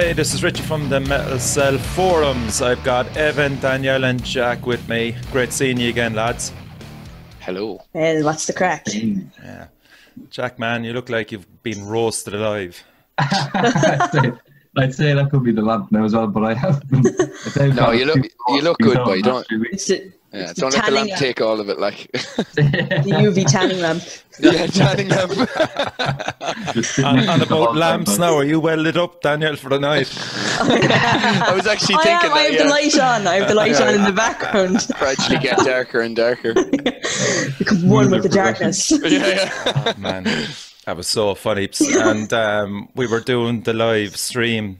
Hey, this is Richie from the Metal Cell Forums. I've got Evan, Danielle and Jack with me. Great seeing you again, lads. Hello. Hey, what's the crack? Yeah. Jack, man, you look like you've been roasted alive. I'd say that could be the lamp now as well, but I haven't. No, you look good, but you don't. Yeah, don't let the lamp take all of it, like. The UV tanning lamp. Yeah, tanning lamp. And about lamps now, are you well lit up, Daniel, for the night? I was actually thinking that, yeah. I have the light on in the background. Gradually get darker and darker. Become one with the darkness. Yeah. Oh, man, that was so funny. And we were doing the live stream.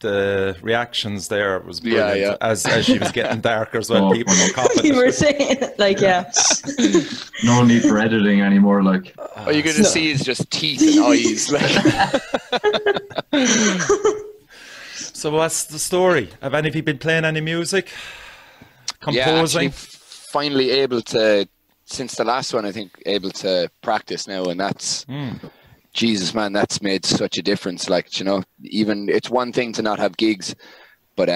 The reactions there was brilliant, yeah. As she was getting darker as well. Oh. People were copying. You were saying it, like, yeah. No need for editing anymore, like. All you're going to see is just teeth and eyes. Like. So what's the story? Have any of you been playing any music? Composing? Yeah, finally able to, since the last one, I think, able to practice now, and that's... Mm. Jesus, man, that's made such a difference. Like, you know, even it's one thing to not have gigs, but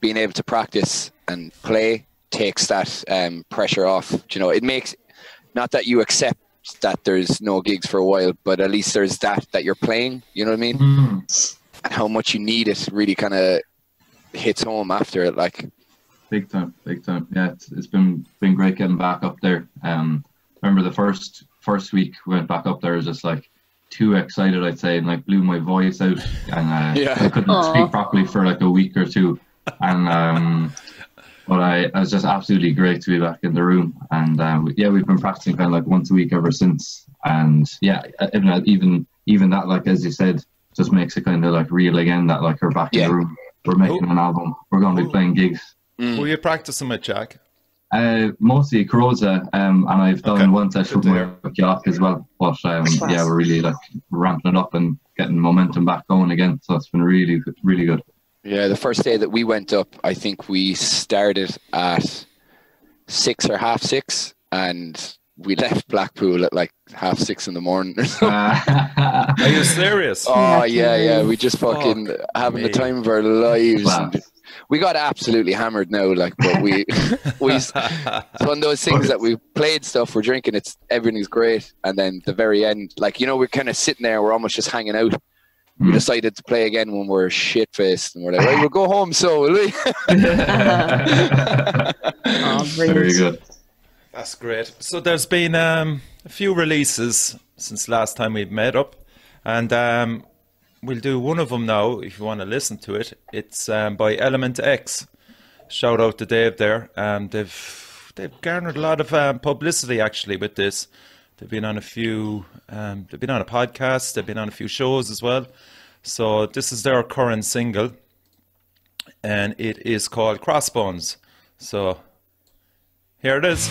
being able to practice and play takes that pressure off. You know, it makes, not that you accept that there's no gigs for a while, but at least there's that you're playing. You know what I mean? Mm. And how much you need it really kind of hits home after it. Like, big time, big time. Yeah, it's been great getting back up there. Remember the first week we went back up there, I was just like too excited, I'd say, and like blew my voice out, and yeah. I couldn't speak properly for like a week or two, and but I was just absolutely great to be back in the room, and yeah, we've been practicing kind of like once a week ever since, and yeah, even that, like as you said, just makes it kind of like real again that like we're back in the room, we're making an album, we're going to be playing gigs. Were you practicing with Jack? Mostly Carosa, and I've done one session with Josh as well, but yeah, we're really like ramping it up and getting momentum back going again, so it's been really, really good. Yeah, the first day that we went up, I think we started at 6 or half 6, and we left Blackpool at like half 6 in the morning. Are you serious? Oh yeah, yeah, we just fucking having the time of our lives. Wow. We got absolutely hammered now, like, but it's one of those things that we played stuff, we're drinking, everything's great, and then the very end, like, you know, we're kind of sitting there, we're almost just hanging out. We decided to play again when we're shit-faced, and we're like, hey, we'll go home, so will we? Very good. That's great. So there's been a few releases since last time we met up, and we'll do one of them now if you want to listen to it. It's by Element X. Shout out to Dave there. They've garnered a lot of publicity actually with this. They've been on a few they've been on a podcast, they've been on a few shows as well. So this is their current single and it is called Crossbones. So here it is.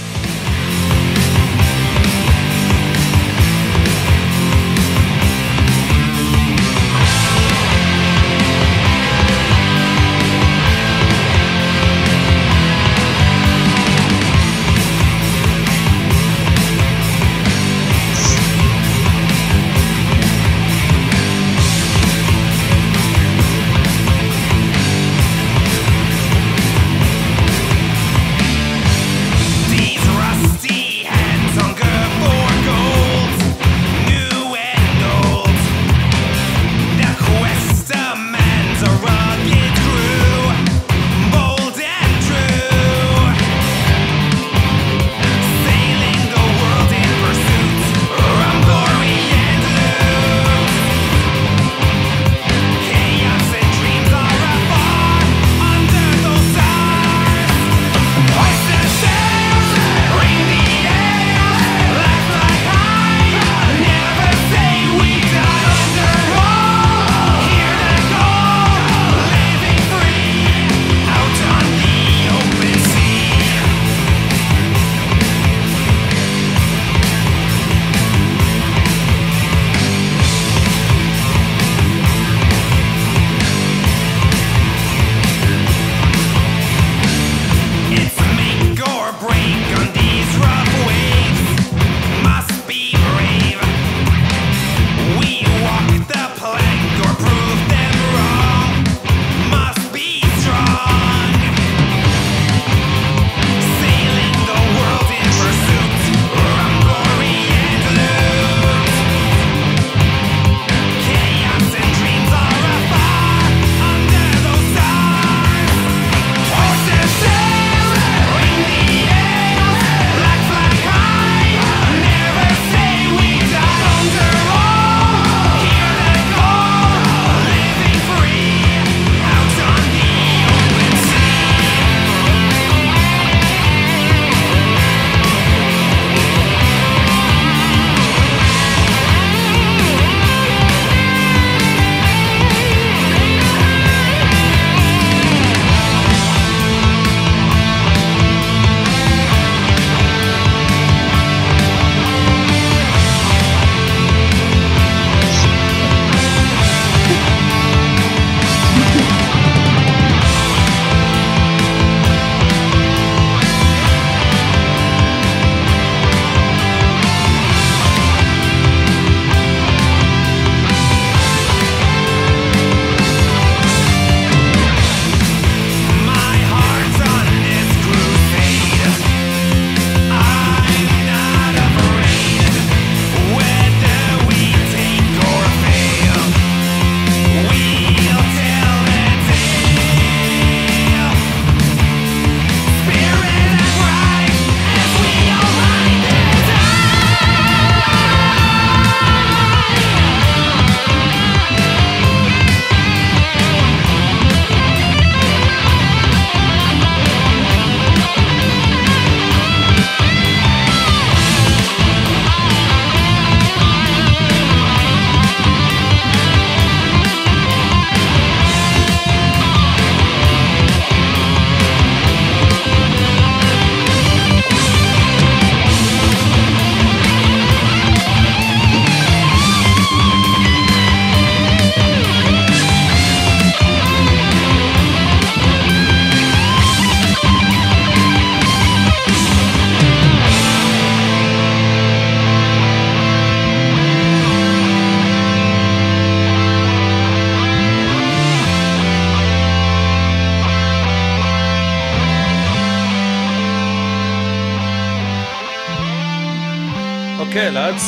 Okay, lads.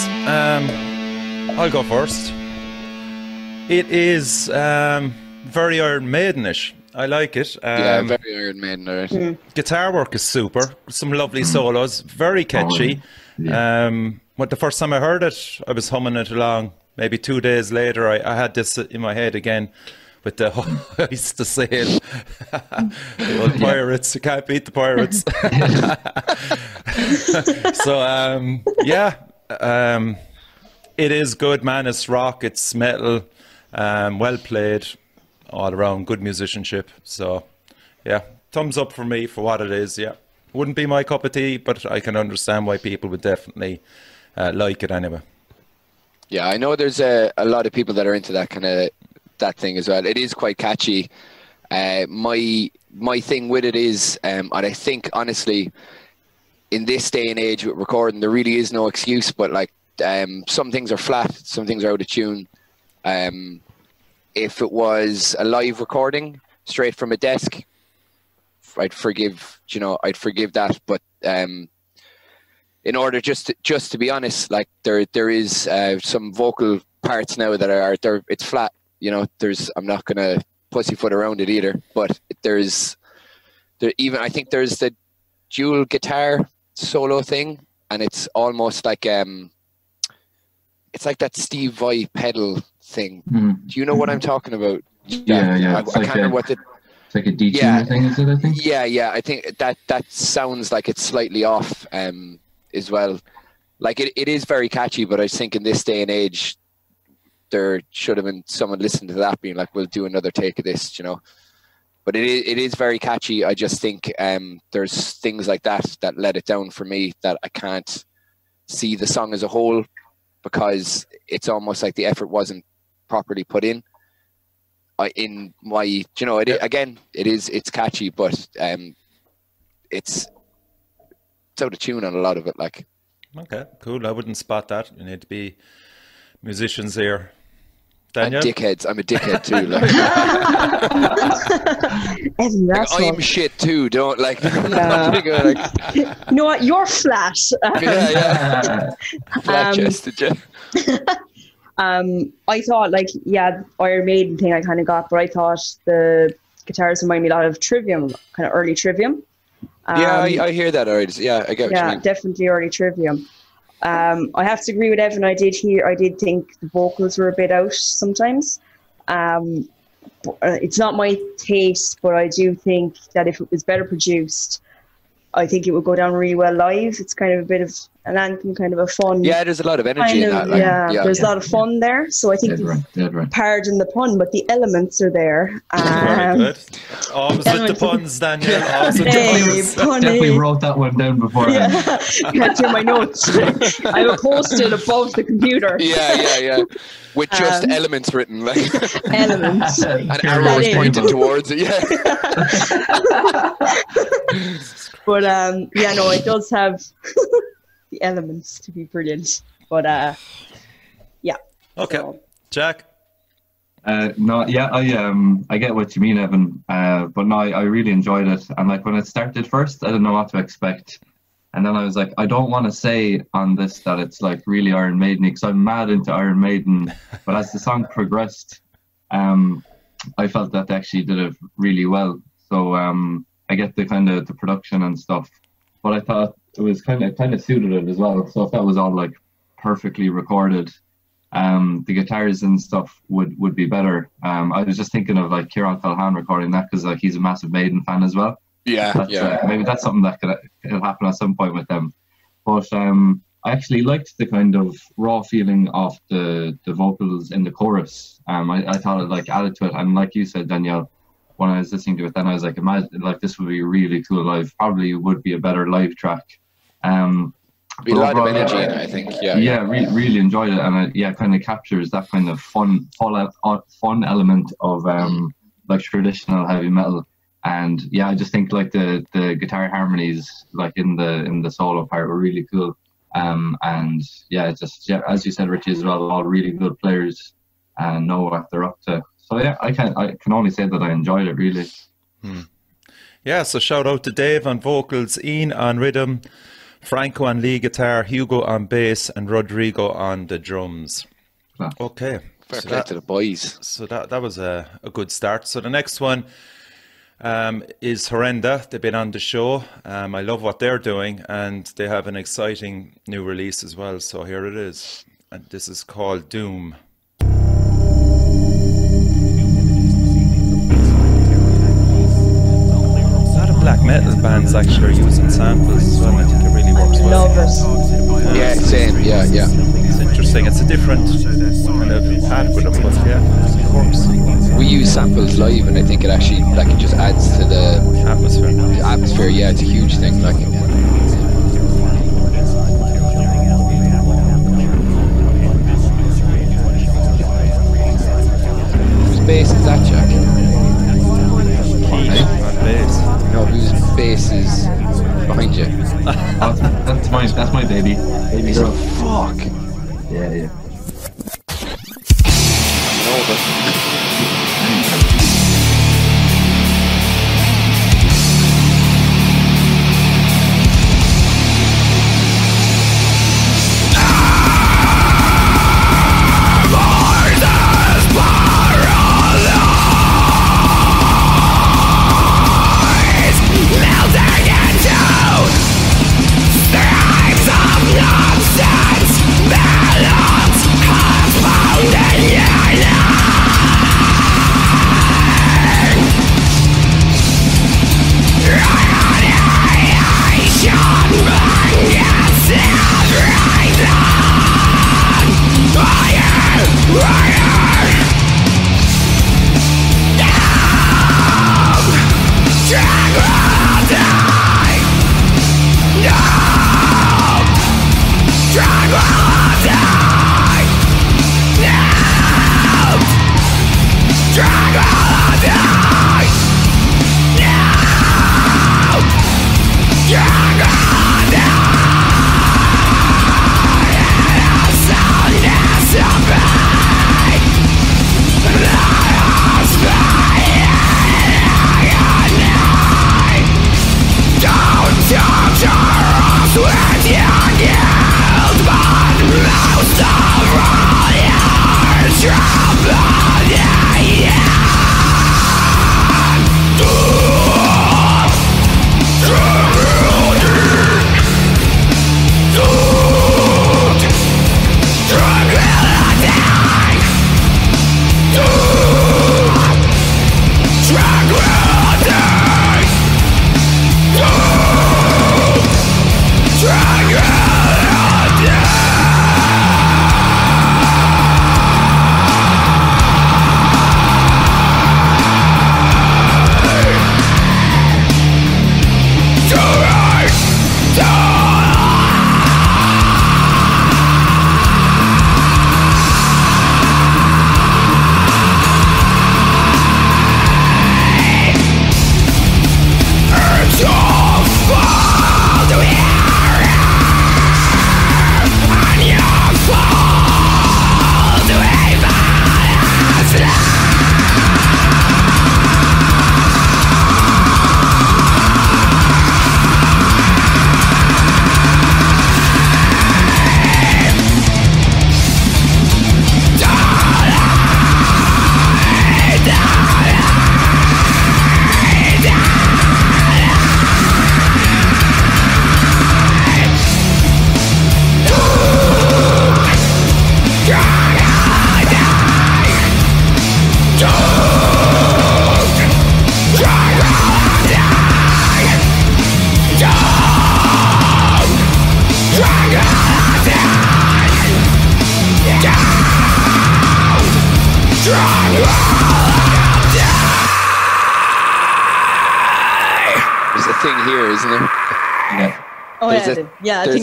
I'll go first. It is very Iron Maiden-ish. I like it. Yeah, very Iron Maiden, right? Mm. Guitar work is super. Some lovely solos. Very catchy. Yeah. When the first time I heard it, I was humming it along. Maybe 2 days later, I had this in my head again with the hoist to sail. The old pirates. You can't beat the pirates. So, yeah. It is good, man. It's rock. It's metal. Well played. All around good musicianship. So, yeah. Thumbs up for me for what it is. Yeah. Wouldn't be my cup of tea, but I can understand why people would definitely like it anyway. Yeah, I know there's a lot of people that are into that kind of that thing as well. It is quite catchy. My thing with it is, and I think honestly, in this day and age with recording, there really is no excuse. But like, some things are flat, some things are out of tune. If it was a live recording straight from a desk, I'd forgive, you know, I'd forgive that. But in order, just to be honest, like there is some vocal parts now that are there. It's flat, you know. There's I'm not gonna pussyfoot around it either. But even I think there's the dual guitar solo thing, and it's almost like it's like that Steve Vai pedal thing. Mm. Do you know what I'm talking about? Yeah, yeah. I can't remember what the like a DTM thing, is it? I think. Yeah. I think that sounds like it's slightly off as well. Like it is very catchy, but I think in this day and age, there should have been someone listening to that, being like, "We'll do another take of this," you know. But it is very catchy. I just think there's things like that let it down for me, that I can't see the song as a whole because it's almost like the effort wasn't properly put in. In my, you know, it's catchy, but it's out of tune on a lot of it. Like, okay, cool. I wouldn't spot that. You need to be musicians here. Daniel? And dickheads. I'm a dickhead too. Like I am shit too. Don't like. You know what? You're flat. Yeah. Flat chested. I thought like, yeah, Iron Maiden thing I kind of got, but I thought the guitars remind me a lot of Trivium, kind of early Trivium. Yeah, I hear that already. Yeah, I get what you mean. Yeah, definitely early Trivium. I have to agree with Evan. I did think the vocals were a bit out sometimes. It's not my taste, but I do think that if it was better produced, I think it would go down really well live. It's kind of a bit of an anthem, kind of a fun. Yeah, there's a lot of energy in that. Like, yeah, there's a lot of fun there. So I think, pardon the pun, but the elements are there. Very good. Arms with the puns, Daniel. Arms with the puns. Definitely wrote that one down before. Yeah. Can't hear my notes. I have a post-it above the computer. Yeah. With just elements written. Like. Elements. An arrow is pointed towards it. Yeah. But yeah, no, it does have the elements to be brilliant. But yeah. Okay, so. Jack. No, yeah, I get what you mean, Evan. But no, I really enjoyed it. And like when it started first, I didn't know what to expect, and then I was like, I don't want to say on this that it's like really Iron Maiden because I'm mad into Iron Maiden. But as the song progressed, I felt that they actually did it really well. So. I get the kind of the production and stuff, but I thought it was kind of suited it as well. So if that was all like perfectly recorded, the guitars and stuff would be better. I was just thinking of like Kieran Culhan recording that because like he's a massive Maiden fan as well. Yeah, that's, maybe that's something that could happen at some point with them. But I actually liked the kind of raw feeling of the vocals in the chorus. I thought it like added to it, and like you said, Danielle. When I was listening to it then I was like, imagine like this would be really cool live. Probably would be a better live track. Be a lot of energy in it, I think. Really enjoyed it, and it kind of captures that kind of fun element of like traditional heavy metal. And yeah, I just think like the guitar harmonies like in the solo part were really cool. And yeah, as you said, Richie, as well, all really good players and know what they're up to. So yeah, I can only say that I enjoyed it really. Hmm. Yeah, so shout out to Dave on vocals, Ian on rhythm, Franco on lead guitar, Hugo on bass, and Rodrigo on the drums. Wow. Okay. Fair play to the boys. So that was a good start. So the next one is Horrenda. They've been on the show. I love what they're doing, and they have an exciting new release as well. So here it is. And this is called Doom. Black metal bands actually are using samples as well, and I think it really works well. Yeah, same, yeah. It's interesting, it's a different kind of pad with them, but yeah, of course. We use samples live, and I think it actually, like, it just adds to the atmosphere. The atmosphere, yeah, it's a huge thing, like. Whose bass is that, Jack? On bass. No, whose bass is behind you? That's my baby. He's a fuck. Yeah. No, but there's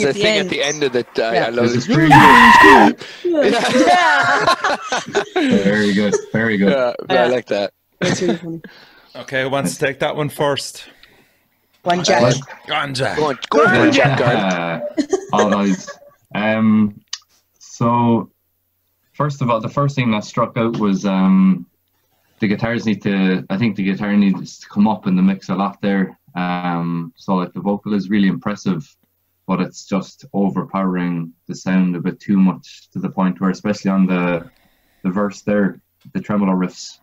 a thing at the end of the I love this. Very good, very good. I like that. Really funny. Okay, who wants to take that one first? Go on, Jack. All right. So, first of all, the first thing that struck out was the guitars need to. I think the guitar needs to come up in the mix a lot there. So, like, the vocal is really impressive. but it's just overpowering the sound a bit too much, to the point where, especially on the verse there, the tremolo riffs,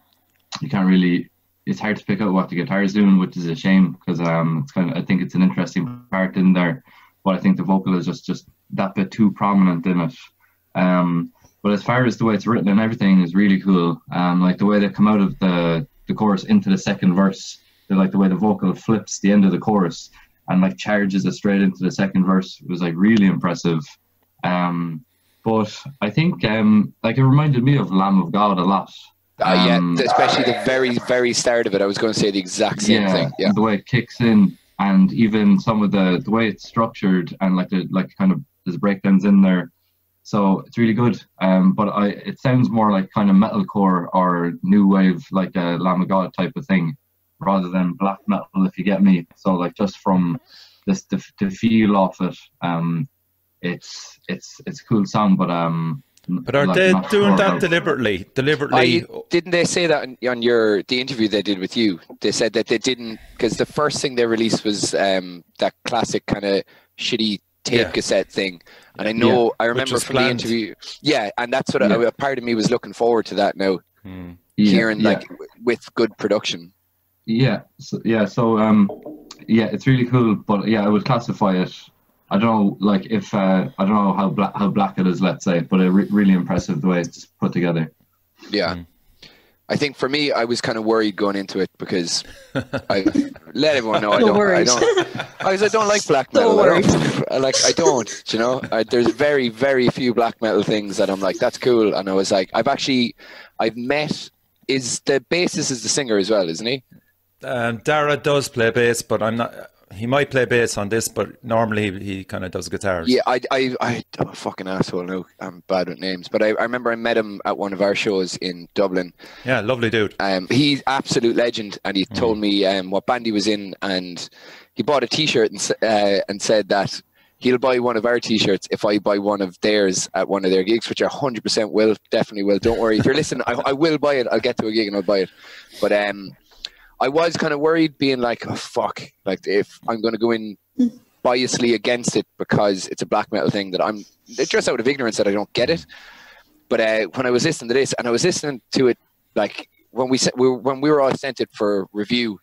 you can't really, it's hard to pick out what the guitar is doing, which is a shame, because it's kind of, I think it's an interesting part in there, but I think the vocal is just that bit too prominent in it. But as far as the way it's written and everything is really cool. Like the way they come out of the chorus into the second verse, like the way the vocal flips the end of the chorus and like charges it straight into the second verse was like really impressive. But I think like it reminded me of Lamb of God a lot. Yeah, especially the very, very start of it. I was going to say the exact same thing. Yeah, the way it kicks in, and even some of the way it's structured, and like the kind of there's breakdowns in there. So it's really good, but it sounds more like kind of metalcore or new wave, like a Lamb of God type of thing, rather than black metal, if you get me. So like just from this, the feel of it, it's a cool song, but are they doing that deliberately? Didn't they say that on the interview they did with you? They said that they didn't, because the first thing they released was that classic kind of shitty tape cassette thing, and I know I remember from the interview, and that's what a part of me was looking forward to that now, hearing like with good production. So it's really cool, but I would classify it, I don't know, like if I don't know how black it is, let's say, but it's really impressive the way it's put together. I think for me, I was kind of worried going into it, because I let everyone know I don't like black metal. I don't, you know, there's very, very few black metal things that I'm like, that's cool. And I was like, I've met, the bassist is the singer as well, isn't he? Dara does play bass, but I'm not, he might play bass on this, but normally he kind of does guitars. Yeah, I'm a fucking asshole now. I'm bad with names, but I remember I met him at one of our shows in Dublin. Yeah, lovely dude. He's absolute legend, and he told me what band he was in, and he bought a T-shirt and said that he'll buy one of our T-shirts if I buy one of theirs at one of their gigs, which I 100% will, definitely will. Don't worry. If you're listening, I will buy it. I'll get to a gig and I'll buy it. But I was kind of worried, being like, oh, fuck, like if I'm going to go in biasly against it because it's a black metal thing that it's just out of ignorance that I don't get it. But when I was listening to this, and I was listening to it, like when we were all sent it for review,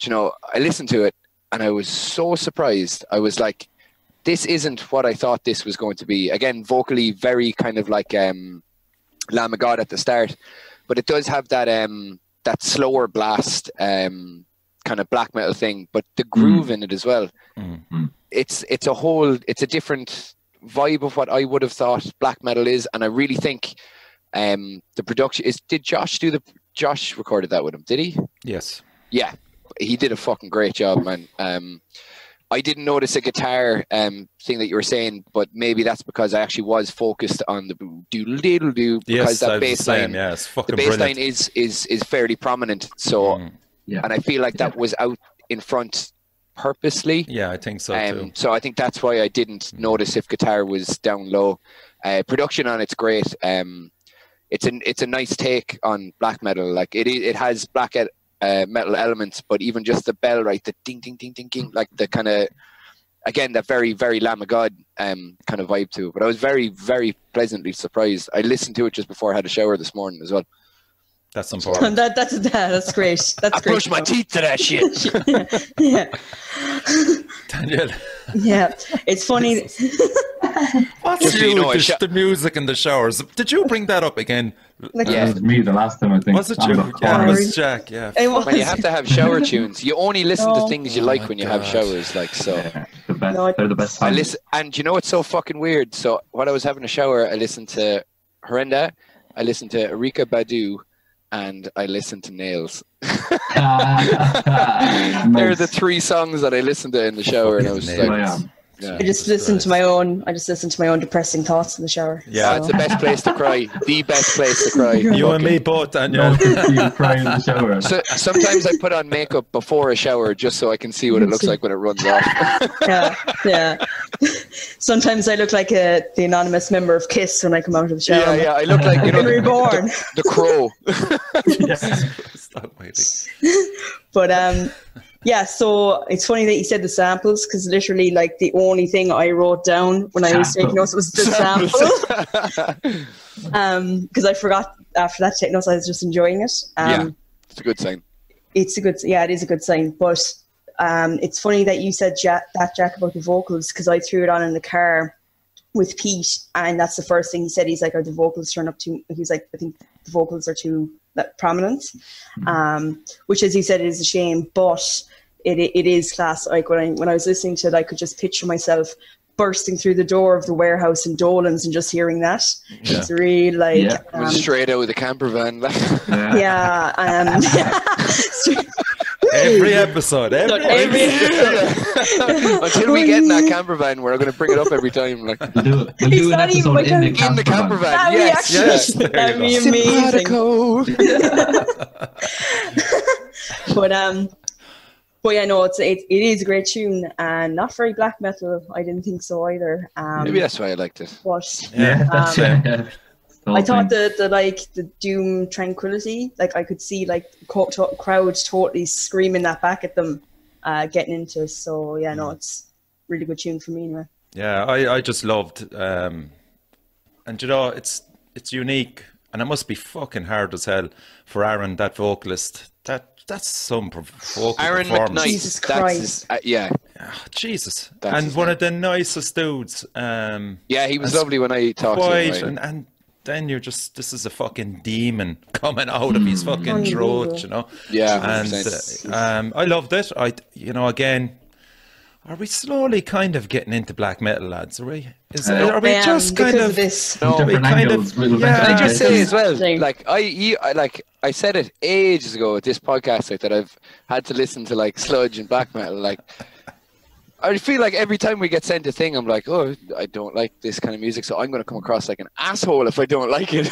you know, I listened to it and I was so surprised. I was like, this isn't what I thought this was going to be. Again, vocally, very kind of like Lamb of God at the start, but it does have that slower blast kind of black metal thing, but the groove in it as well. It's a different vibe of what I would have thought black metal is, and I really think the production is. Did Josh do Josh recorded that with him, did he? Yes. Yeah, he did a fucking great job, man. I didn't notice a guitar thing that you were saying, but maybe that's because I actually was focused on the do-do-do, because that bass line, the bass line is fairly prominent. So, and I feel like that was out in front purposely. Yeah, I think so too. So I think that's why I didn't notice if guitar was down low. Production on it's great. It's a nice take on black metal. Like it has black metal elements, but even just the bell, right, the ding ding ding ding ding, like the kind of, again, that very, very Lamb of God kind of vibe to it. But I was very, very pleasantly surprised. I listened to it just before I had a shower this morning as well. That's important. That's great. That's great. I brushed my teeth to that shit. Daniel. Yeah, it's funny. What's you know, the music in the showers? Did you bring that up again? Like, that was me the last time, I think. Was it you? Yeah, it was Jack. Yeah. It was. Man, you have to have shower tunes. You only listen to things you like when you have showers, like so. Yeah, the best. No, they're the best. Time. I listen, and you know it's so fucking weird. So while I was having a shower, I listened to Horrenda, I listened to Erykah Badu, and I listened to Nails. They're the three songs that I listened to in the shower, and I was like. Yeah, I just listen to my own. I just listen to my own depressing thoughts in the shower. Yeah, it's the best place to cry. The best place to cry. You and me both, Daniel. You cry in the shower. So sometimes I put on makeup before a shower just so I can see what it looks like when it runs off. Yeah. Sometimes I look like the anonymous member of KISS when I come out of the shower. Yeah. I look like, you know, reborn. The crow. Stop waiting. But Yeah, so it's funny that you said the samples, because literally, like, the only thing I wrote down when I was taking notes was the sample. Because I forgot after that to take notes, I was just enjoying it. Yeah, it's a good sign. It's a good, yeah, it is a good sign. But it's funny that you said Jack about the vocals, because I threw it on in the car with Pete, and that's the first thing he said. He's like, "Are the vocals turned up too?" He's like, "I think the vocals are too prominent," which, as he said, is a shame. But it is class. Like when I was listening to it, I could just picture myself bursting through the door of the warehouse in Dolan's and just hearing that. Yeah. It's really like straight out of the camper van. Every episode, until we get in that camper van, we're going to bring it up every time. Like, we'll do an episode in the camper van. That'd be amazing. But yeah, no, it is a great tune, and not very black metal. I didn't think so either. Maybe that's why I liked it. But, yeah, that's I thought the doom tranquility, like I could see like crowds totally screaming that back at them, getting into. So yeah, no, it's a really good tune for me anyway. Yeah, I just loved, and you know, it's unique, and it must be fucking hard as hell for Aaron, that vocalist. That's some vocal Aaron performance. Jesus Christ. His, yeah. Oh, Jesus. That's and one name. Of the nicest dudes. Yeah, he was lovely when I talked to him. Right? And then you're just, this is a fucking demon coming out of his fucking throat, you know? Yeah. And I loved it. You know, again, are we slowly kind of getting into black metal, lads? Are we? Are we just kind of this? No, we kind of. Yeah. Can I just say as well? Like I said it ages ago at this podcast, like, that I've had to listen to like sludge and black metal, like. I feel like every time we get sent a thing, I'm like, oh, I don't like this kind of music, so I'm going to come across like an asshole if I don't like it.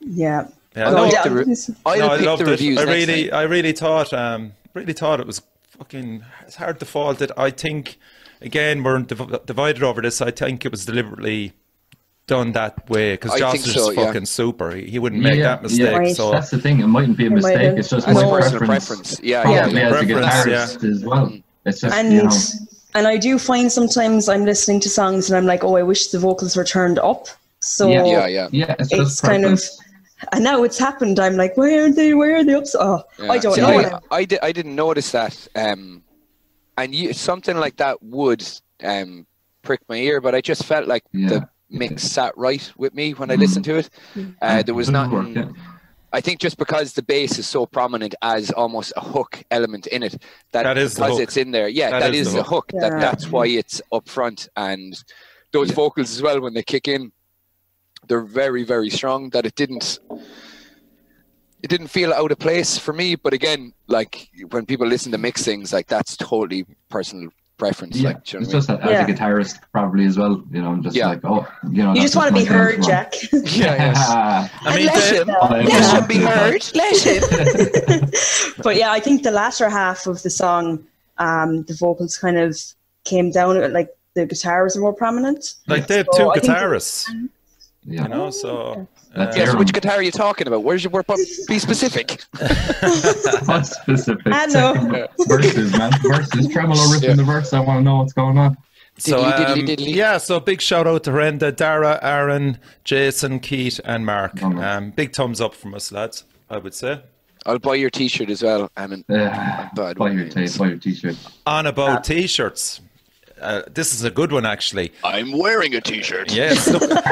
Yeah. I loved it. I really thought it was fucking hard to fault it. I think, again, we're divided over this. I think it was deliberately done that way, because Josh is fucking super. He wouldn't make that mistake. Right. So that's the thing. It mightn't be a mistake. It's just my preference. Yeah, as well. It's just, and you know. And I do find sometimes I'm listening to songs and I'm like, oh, I wish the vocals were turned up. So yeah. It's kind of. And now it's happened. I'm like, where are they? Oops. Oh, yeah. I don't know. I didn't notice that. And something like that would prick my ear, but I just felt like the mix sat right with me when I listened to it. There was nothing. I think just because the bass is so prominent as almost a hook element in it, that is because it's in there. Yeah, that is the hook. That's why it's up front. And those vocals as well, when they kick in, they're very, very strong. That it didn't feel out of place for me. But again, like when people listen to mix things, like that's totally personal preference. Yeah, like, do you know it's just as a guitarist probably as well. You know, I'm just like, oh, you know, you just want to be heard, Jack. I mean, let him be heard. But yeah, I think the latter half of the song, the vocals kind of came down. Like the guitars are more prominent. Like they have two guitarists. Yeah. You know, so yes, which guitar are you talking about? Where's your work? Be specific. Not specific. I know. Verses, man. Verses. Tremolo ripping the verse. I want to know what's going on. So diddly. Yeah. So big shout out to Horrenda, Dara, Aaron, Jason, Keith, and Mark. Big thumbs up from us, lads. I would say. I'll buy your T-shirt as well. Buy your T-shirt. On about T-shirts. This is a good one, actually. I'm wearing a T-shirt. Yes,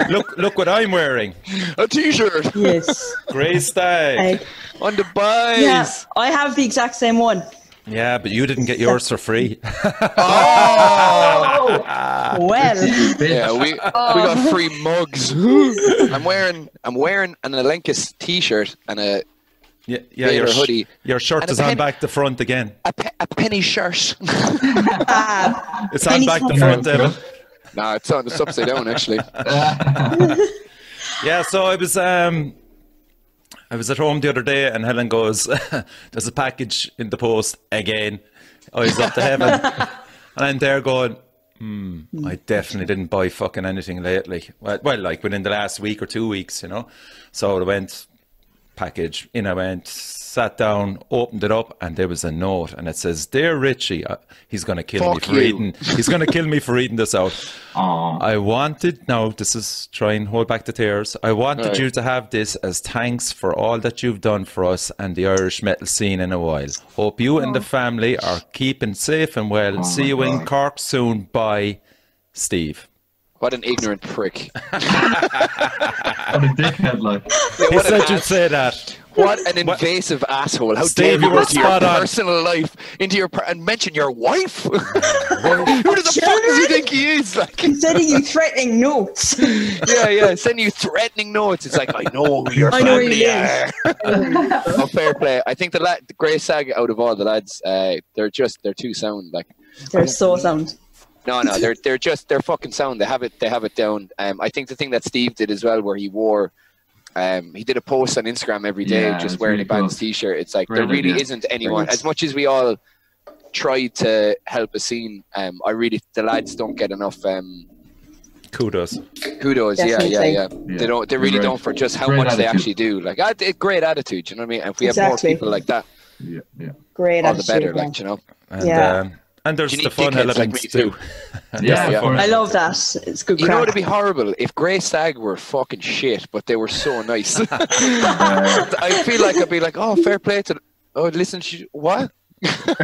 look what I'm wearing. A T-shirt. Yes. Grey Stag. On the buys. Yeah, I have the exact same one. Yeah, but you didn't get yours for free. Oh! Well. Yeah, we got free mugs. I'm wearing an Alenkis T-shirt and a... Yeah, your hoodie. Your shirt is on back to front again. A penny shirt. It's on back to front, Evan. No, it's upside down actually. Yeah, so I was at home the other day, and Helen goes, "There's a package in the post again." Eyes up to heaven, and I'm there going, I definitely didn't buy fucking anything lately. Well, like within the last week or 2 weeks, you know. So it went. package, in I went, sat down, opened it up, and there was a note, and it says, "Dear Richie," he's going to kill me for reading. He's going to kill me for reading this out. Aww. "I wanted," now this is, try and hold back the tears, "I wanted you to have this as thanks for all that you've done for us and the Irish metal scene in a while. Hope you and the family are keeping safe and well. See you in Cork soon. Bye, Steve." What an ignorant prick. What a dickhead, like. Yeah, he said you'd say that. What an invasive asshole. How Steve, dare you into your personal life, into your and mention your wife? Who the fuck does he think he is? Like, sending you threatening notes. Yeah, yeah, sending you threatening notes. It's like, I know who your family are. Oh, fair play. I think the Grey Saga, out of all the lads, they're too sound. Like, they're so sound. No, no, they're fucking sound. They have it down. I think the thing that Steve did as well, where he wore, he did a post on Instagram every day, just wearing really a band's t-shirt. It's like there really isn't anyone. As much as we all try to help a scene, I really, the lads don't get enough. Kudos, yeah. They really don't for just how much they actually do. Like, great attitude. You know what I mean? And if we have more people like that, great all the better. Yeah. Like, you know, and, and there's the fun elements too. Yeah, I love that. It's good. You know what would be horrible? If Grey Stag were fucking shit, but they were so nice. I feel like I'd be like, oh, fair play to... Oh, listen, what? But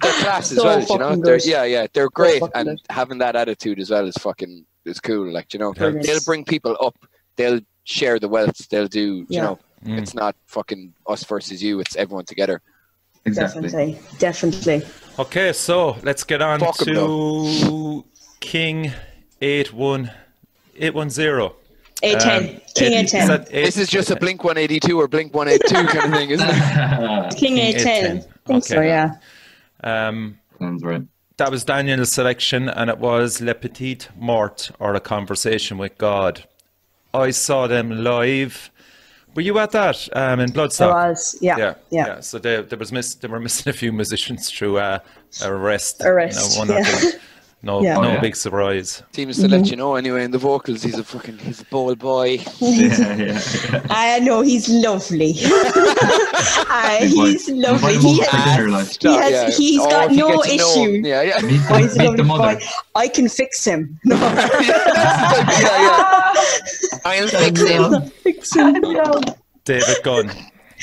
they're class as well, you know? They're, they're great. And having that attitude as well is fucking... It's cool, like, you know? They'll bring people up. They'll share the wealth. They'll do, you know? It's not fucking us versus you. It's everyone together. Exactly. Definitely. Okay, so let's get on to King 810. King 810. This is just a Blink 182 or Blink 182 kind of thing, isn't it? King 810. I think so, yeah. Sounds right. That was Daniel's selection, and it was Le Petit Mort, or A Conversation with God. I saw them live. Were you at that in Bloodstock? I was, yeah. So they were missing a few musicians through arrest. You know, no big surprise. Seems to let you know anyway. In the vocals, he's a bald boy. I know, he's lovely. He's lovely. He's got no issue. He's a lovely boy. I can fix him. No. I'll fix him. David Gunn.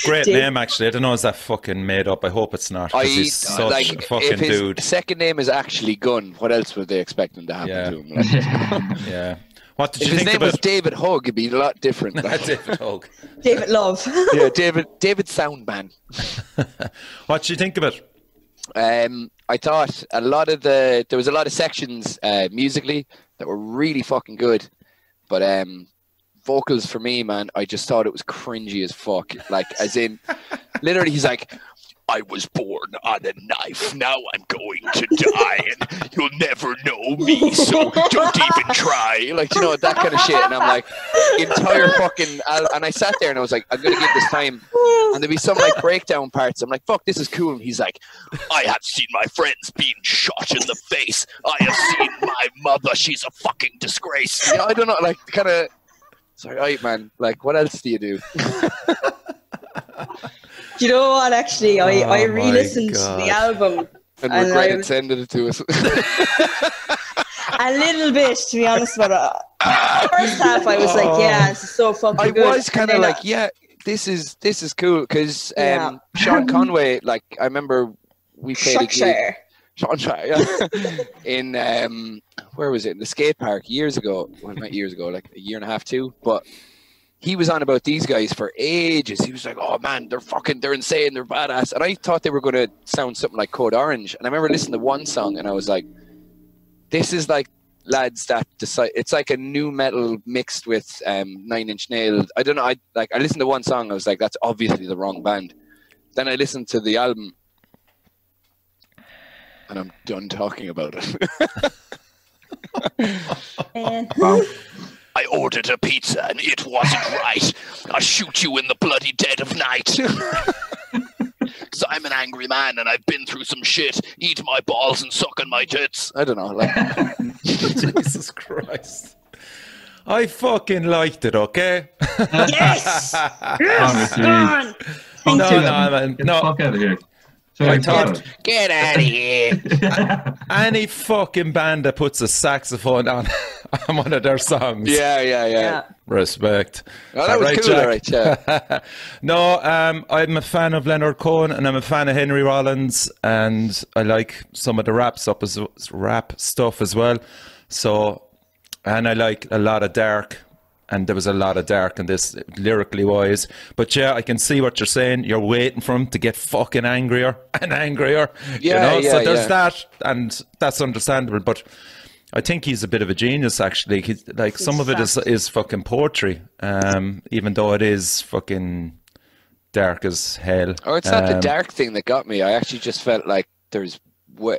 Great name, actually. I don't know, is that fucking made up? I hope it's not. He's such a fucking dude. His second name is actually Gunn. What else were they expecting to happen to him? Like, What did you think about... If his name was David Hogg, it'd be a lot different. David Hogg. David Love. Yeah, David Soundman. What did you think of it? I thought there was a lot of sections musically that were really fucking good, but vocals for me, man, I just thought it was cringy as fuck. Like, as in, literally, he's like, "I was born on a knife, now I'm going to die, and you'll never know me, so don't even try." Like, you know, that kind of shit. And I'm like, entire fucking... And I sat there and I was like, I'm going to give this time. And there'd be some, like, breakdown parts. I'm like, fuck, this is cool. And he's like, "I have seen my friends being shot in the face. I have seen my mother. She's a fucking disgrace." You know, I don't know, like, kind of... It's all right, man. Like, what else do? You know what, actually, I re-listened to the album. And regret it sending it to us. A little bit, to be honest, but first half I was like, yeah, this is so fucking good. I was kind of like, yeah, this is cool, because Sean Conway, like, I remember we played a gig. In where was it? In the skate park years ago. Well, not years ago, like a year and a half, 2. But he was on about these guys for ages. He was like, "Oh man, they're insane, they're badass." And I thought they were going to sound something like Code Orange. And I remember listening to one song, and I was like, "This is like lads that decide." It's like a new metal mixed with Nine Inch Nails. I don't know. I listened to one song, I was like, "That's obviously the wrong band." Then I listened to the album. And I'm done talking about it. "I ordered a pizza and it wasn't right. I'll shoot you in the bloody dead of night. Because I'm an angry man and I've been through some shit. Eat my balls and suck on my tits." I don't know. Like... Jesus Christ. I fucking liked it, okay? Yes! Yes! Gone! Oh, no, man. Fuck out of here. Get out of here. Any fucking band that puts a saxophone on one of their songs. Yeah. Respect. Oh, that was right, cool, right, yeah. No, I'm a fan of Leonard Cohen and I'm a fan of Henry Rollins and I like some of the rap stuff as well. So, and I like a lot of dark. And there was a lot of dark in this, lyrically wise. But yeah, I can see what you're saying. You're waiting for him to get fucking angrier and angrier. Yeah, you know? So there's that, and that's understandable. But I think he's a bit of a genius, actually. He's, like, some of it is fucking poetry, even though it is fucking dark as hell. Oh, it's not the dark thing that got me. I actually just felt like there's,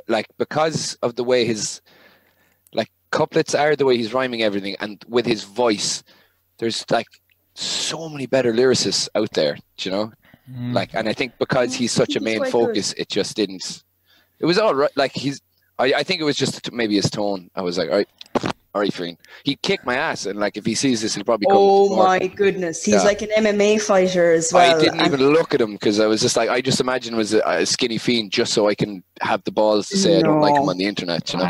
like, because of the way his, like, couplets are, the way he's rhyming everything, and with his voice. There's like so many better lyricists out there, you know? Mm. Like, and I think because he's such a main focus, it just didn't, it was all right. Like he's, I think it was just maybe his tone. I was like, all right, Fiend. He kicked my ass. And like, if he sees this, he'll probably go. Oh my goodness. He's like an MMA fighter as well. I didn't even look at him because I was just like, I just imagine it was a skinny Fiend just so I can have the balls to say I don't like him on the internet. You know?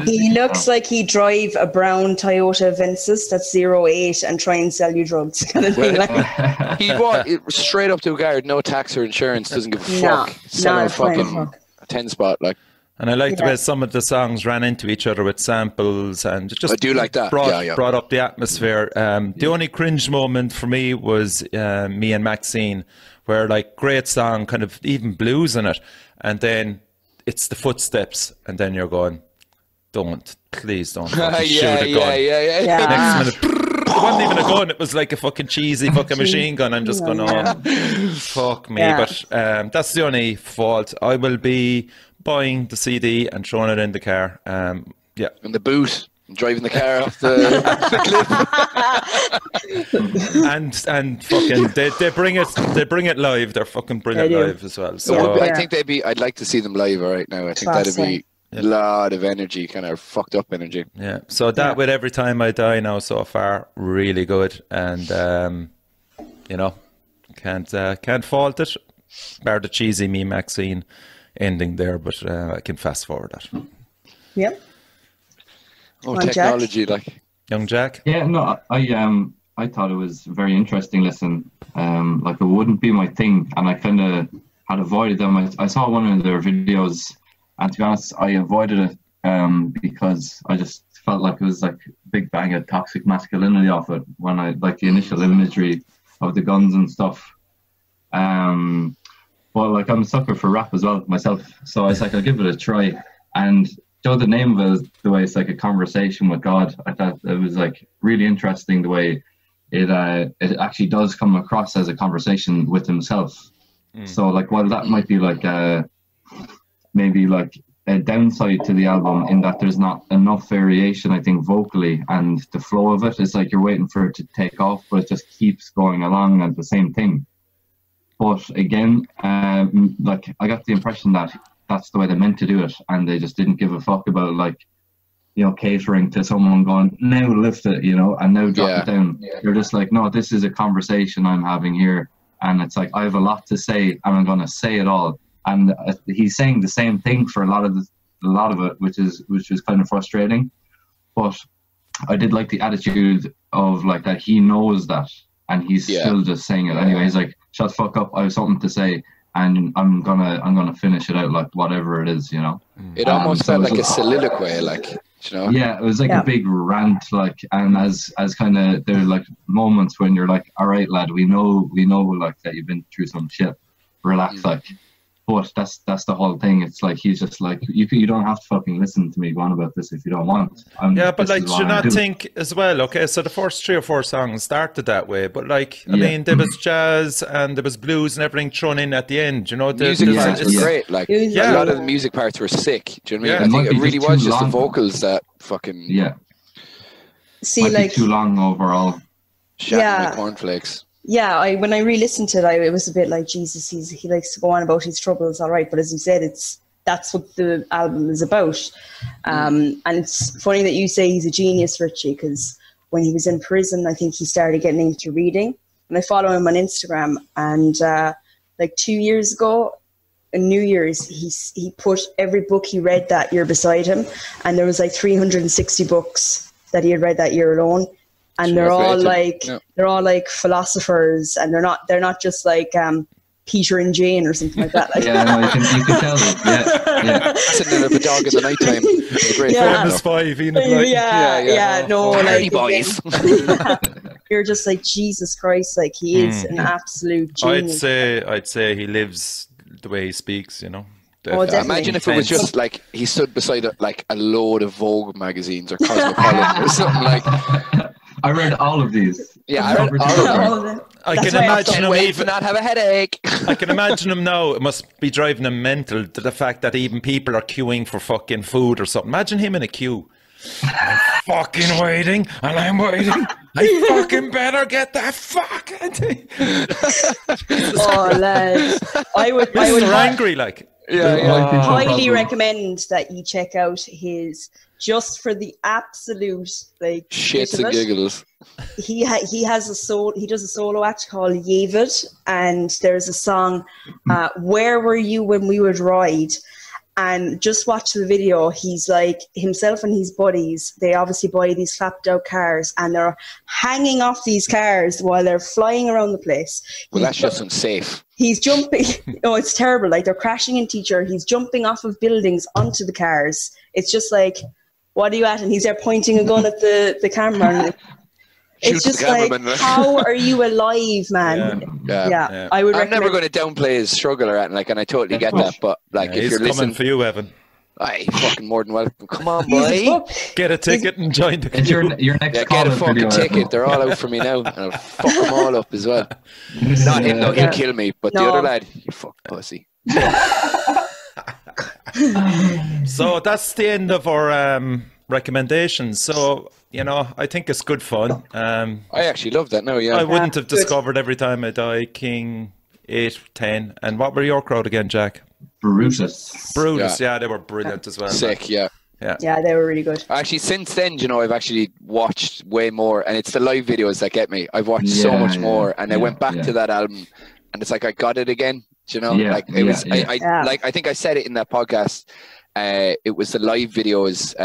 He looks like he drive a brown Toyota Ventus that's 08 and try and sell you drugs. Kind of thing. Like, he walked straight up to a guard, no tax or insurance, doesn't give a fuck. Sell a fucking 10 spot like. And I like the way some of the songs ran into each other with samples and just brought up the atmosphere. The only cringe moment for me was me and Maxine, where like great song, kind of even blues in it. And then it's the footsteps and then you're going, don't, please don't shoot a gun. Next minute, it wasn't even a gun, it was like a fucking cheesy fucking machine gun. I'm just going, oh, fuck me. But that's the only fault. I will be buying the CD and throwing it in the car. Yeah. In the boot, driving the car off the cliff. and fucking they bring it live. They're fucking brilliant live as well. So I think they'd be, I'd like to see them live right now. I think that'd be a lot of energy, kind of fucked up energy. Yeah. So that with Every Time I Die now so far, really good. And you know, can't fault it. Bar the cheesy me Maxine ending there, but I can fast forward that. Yep. Oh, technology, Jack. Like young Jack. Yeah, no, I thought it was a very interesting listen. Like it wouldn't be my thing, and I kind of had avoided them. I saw one of their videos, and to be honest, I avoided it because I just felt like it was like a big bang of toxic masculinity off it when I like the initial imagery of the guns and stuff. Well, like I'm a sucker for rap as well myself, so I was like, I'll give it a try. And though the name of it, the way it's like a conversation with God, I thought it was like really interesting the way it actually does come across as a conversation with himself. Mm. So like, while that might be like maybe like a downside to the album in that there's not enough variation, I think, vocally, and the flow of it is like you're waiting for it to take off, but it just keeps going along at the same thing. But again, like I got the impression that that's the way they meant to do it, and they just didn't give a fuck about like, you know, catering to someone going, now lift it, you know, and now drop it down. Yeah. You're just like, no, this is a conversation I'm having here, and it's like I have a lot to say, and I'm gonna say it all. And he's saying the same thing for a lot of it, which is kind of frustrating. But I did like the attitude of like that he knows that, and he's still just saying it anyway. He's like, shut the fuck up, I have something to say, and I'm gonna finish it out, like whatever it is, you know. It almost felt like a soliloquy, like, you know. Yeah, it was like a big rant, like, and as kind of there are like moments when you're like, all right, lad, we know like that you've been through some shit, relax, like. But that's the whole thing. It's like he's just like, you don't have to fucking listen to me go on about this if you don't want. But like, do not think as well. Okay, so the first 3 or 4 songs started that way, but like, I mean, there was jazz and there was blues and everything thrown in at the end. You know, the music was great. Like, a lot of the music parts were sick. Do you know what I mean? I think it really was just the vocals that fucking See, like too long overall. Shattered my cornflakes. Yeah, when I re-listened to it, it was a bit like, Jesus, he likes to go on about his troubles, all right. But as you said, that's what the album is about. And it's funny that you say he's a genius, Richie, because when he was in prison, I think he started getting into reading. And I follow him on Instagram. And like 2 years ago, New Year's, he put every book he read that year beside him. And there was like 360 books that he had read that year alone. And they're all like, they're all like philosophers, and they're not just like Peter and Jane or something like that. Like, yeah, no, you can tell them. Yeah, yeah. Sitting in the dog in the night time. You're just like, Jesus Christ, like he is an absolute genius. I'd say he lives the way he speaks, you know. Oh, imagine if it was just like he stood beside like a load of Vogue magazines or Cosmopolitan or something. Like, I read all of these. Yeah, I read all of them. I can imagine him now. It must be driving him mental, to the fact that even people are queuing for fucking food or something. Imagine him in a queue. I'm fucking waiting, and I'm waiting. I fucking better get that fucking thing. Oh, lads. I would be angry like. Yeah, yeah. I highly recommend that you check out his, just for the absolute like shits and giggles. He does a solo act called Yevid, and there's a song, "Where Were You When We Would Ride," and just watch the video. He's like himself and his buddies. They obviously buy these flapped out cars, and they're hanging off these cars while they're flying around the place. Well, that's just unsafe. He's jumping. Oh, it's terrible. Like, they're crashing into each other. He's jumping off of buildings onto the cars. It's just like, what are you at? And he's there pointing a gun at the camera. It's just like, how are you alive, man? Yeah. Yeah. I'm never going to downplay his struggle or anything, like, and I totally get that. But like, if you're listening, for you, Evan. I fucking more than welcome. Come on, boy. Get a ticket and join the club. Your next get a fucking ticket. They're all out for me now, and I'll fuck them all up as well. Not him, though. He'll kill me. But the other lad, you fuck pussy. So that's the end of our recommendations. So, you know, I think it's good fun. I actually love that now, yeah. I wouldn't have discovered Every Time I Die, King 810. And what were your crowd again, Jack? Brutus, yeah, they were brilliant as well. Sick, yeah. Yeah, they were really good. Actually, since then, you know, I've actually watched way more, and it's the live videos that get me. I've watched so much more, and I went back to that album, and it's like I got it again, you know? Yeah, like, it was, like, I think I said it in that podcast, it was the live videos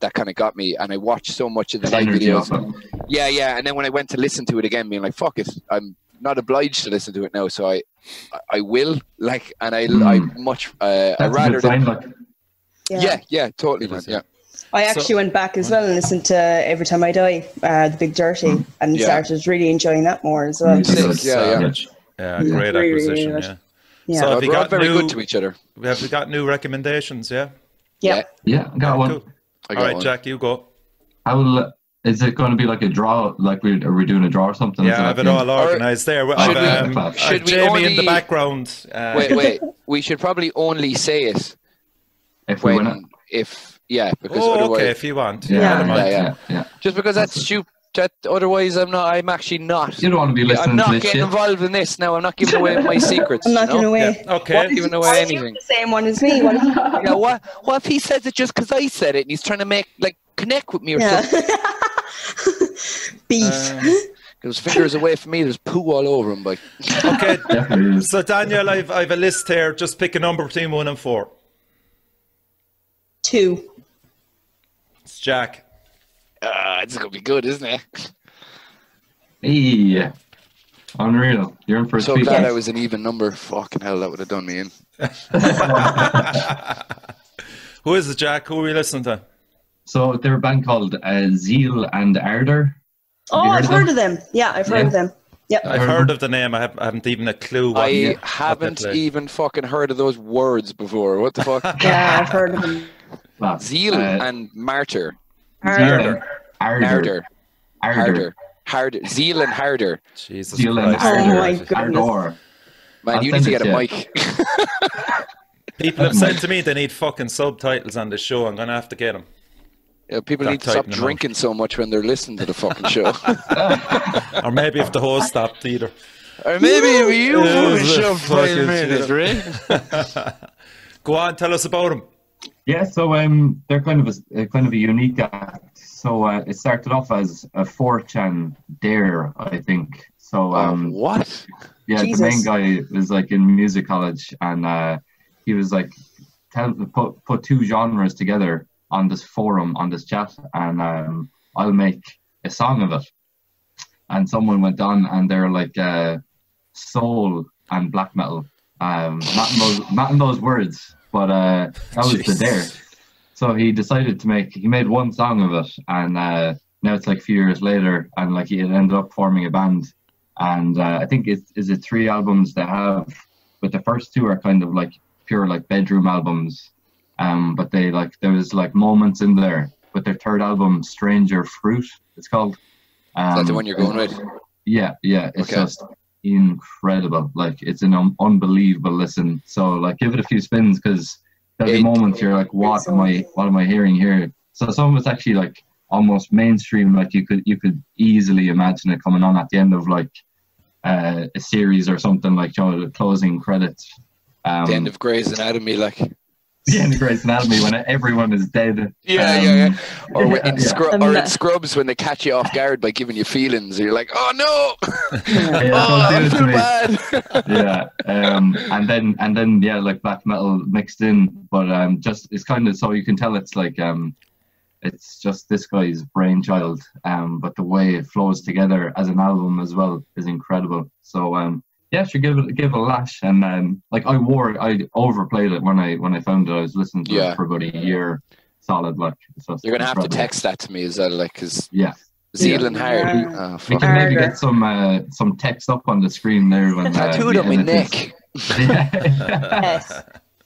that kind of got me, and I watched so much of the live videos. And then when I went to listen to it again, being like, fuck it, I'm not obliged to listen to it now, so I will, like, and I actually went back as well and listened to Every Time I Die, The Big Dirty, and started really enjoying that more as well. Great acquisition, yeah. So we're all very good to each other. Have we got new recommendations, Yeah, got one. Cool. All right, Jack, you go. I will... Is it going to be like a draw? Like, are we doing a draw or something? Yeah, I've it all organised there. Should we Jamie only... in the background. Wait. We should probably only say it if we win it. Otherwise, if you want. Yeah. Just because that's stupid. That otherwise, I'm actually not. You don't want to be listening. I'm not getting involved in this now. I'm not giving away my secrets. I'm not giving away. Okay. Not giving away anything. The same one as me. What if he says it just because I said it, and he's trying to make connect with me or something? Beef. Those fingers away from me. There's poo all over him. Like. Okay. So Daniel, I've a list here. Just pick a number between 1 and 4. 2. It's Jack. It's going to be good, isn't it? Yeah. Unreal. You're in for a speech. So glad I was an even number. Fucking hell, that would have done me in. Who is it, Jack? Who are we listening to? So they're a band called Zeal and Ardor. Oh, I've heard of them. Yeah, I've heard of them. Yeah, I've heard of the name. I haven't even a clue. I haven't even fucking heard of those words before. What the fuck? Yeah, I've heard of them. Zeal and Martyr. Harder. Zeal and Harder. Jesus Christ. Oh my goodness. Man, you need to get a mic. People have said to me they need fucking subtitles on the show. I'm going to have to get them. Yeah, people need to stop drinking so much when they're listening to the fucking show. Or maybe if the host stopped either. Or maybe you would shove 5 minutes, right? Go on, tell us about them. Yeah, so they're kind of a unique act. So it started off as a 4chan dare, I think. So what? Yeah, Jesus. The main guy was like in music college, and he was like, put two genres together on this forum, on this chat, and I'll make a song of it. And someone went on, and they're like soul and black metal. Not in those words, but that was the dare. So he decided to make, he made one song of it, and now it's like a few years later, and like he ended up forming a band. And I think it's three albums they have, but the first two are kind of like pure like bedroom albums. But they like, there was like moments in there. But their third album, Stranger Fruit, it's called. Is that the one you're going with? Yeah, yeah. It's just incredible. Like, it's an unbelievable listen. So like, give it a few spins, because there'll be moments you're like, what am I hearing here? So some of it's actually like almost mainstream. Like you could easily imagine it coming on at the end of like a series or something, like, you know, the closing credits. The end of Grey's Anatomy, like. Yeah, in Grey's Anatomy when everyone is dead. Yeah, yeah. Or, yeah, or in Scrubs when they catch you off guard by giving you feelings. You're like, oh no, yeah, oh, I feel bad. Yeah, and then yeah, like black metal mixed in, but just it's kind of, so you can tell it's like it's just this guy's brainchild, but the way it flows together as an album as well is incredible. So yeah, should give it a lash. And like I overplayed it when I found it. I was listening to it for about a year solid. Like, so you're gonna have to text that to me as well, like, because Zealand hard. You can maybe get some text up on the screen there when tattooed on my neck. Yes.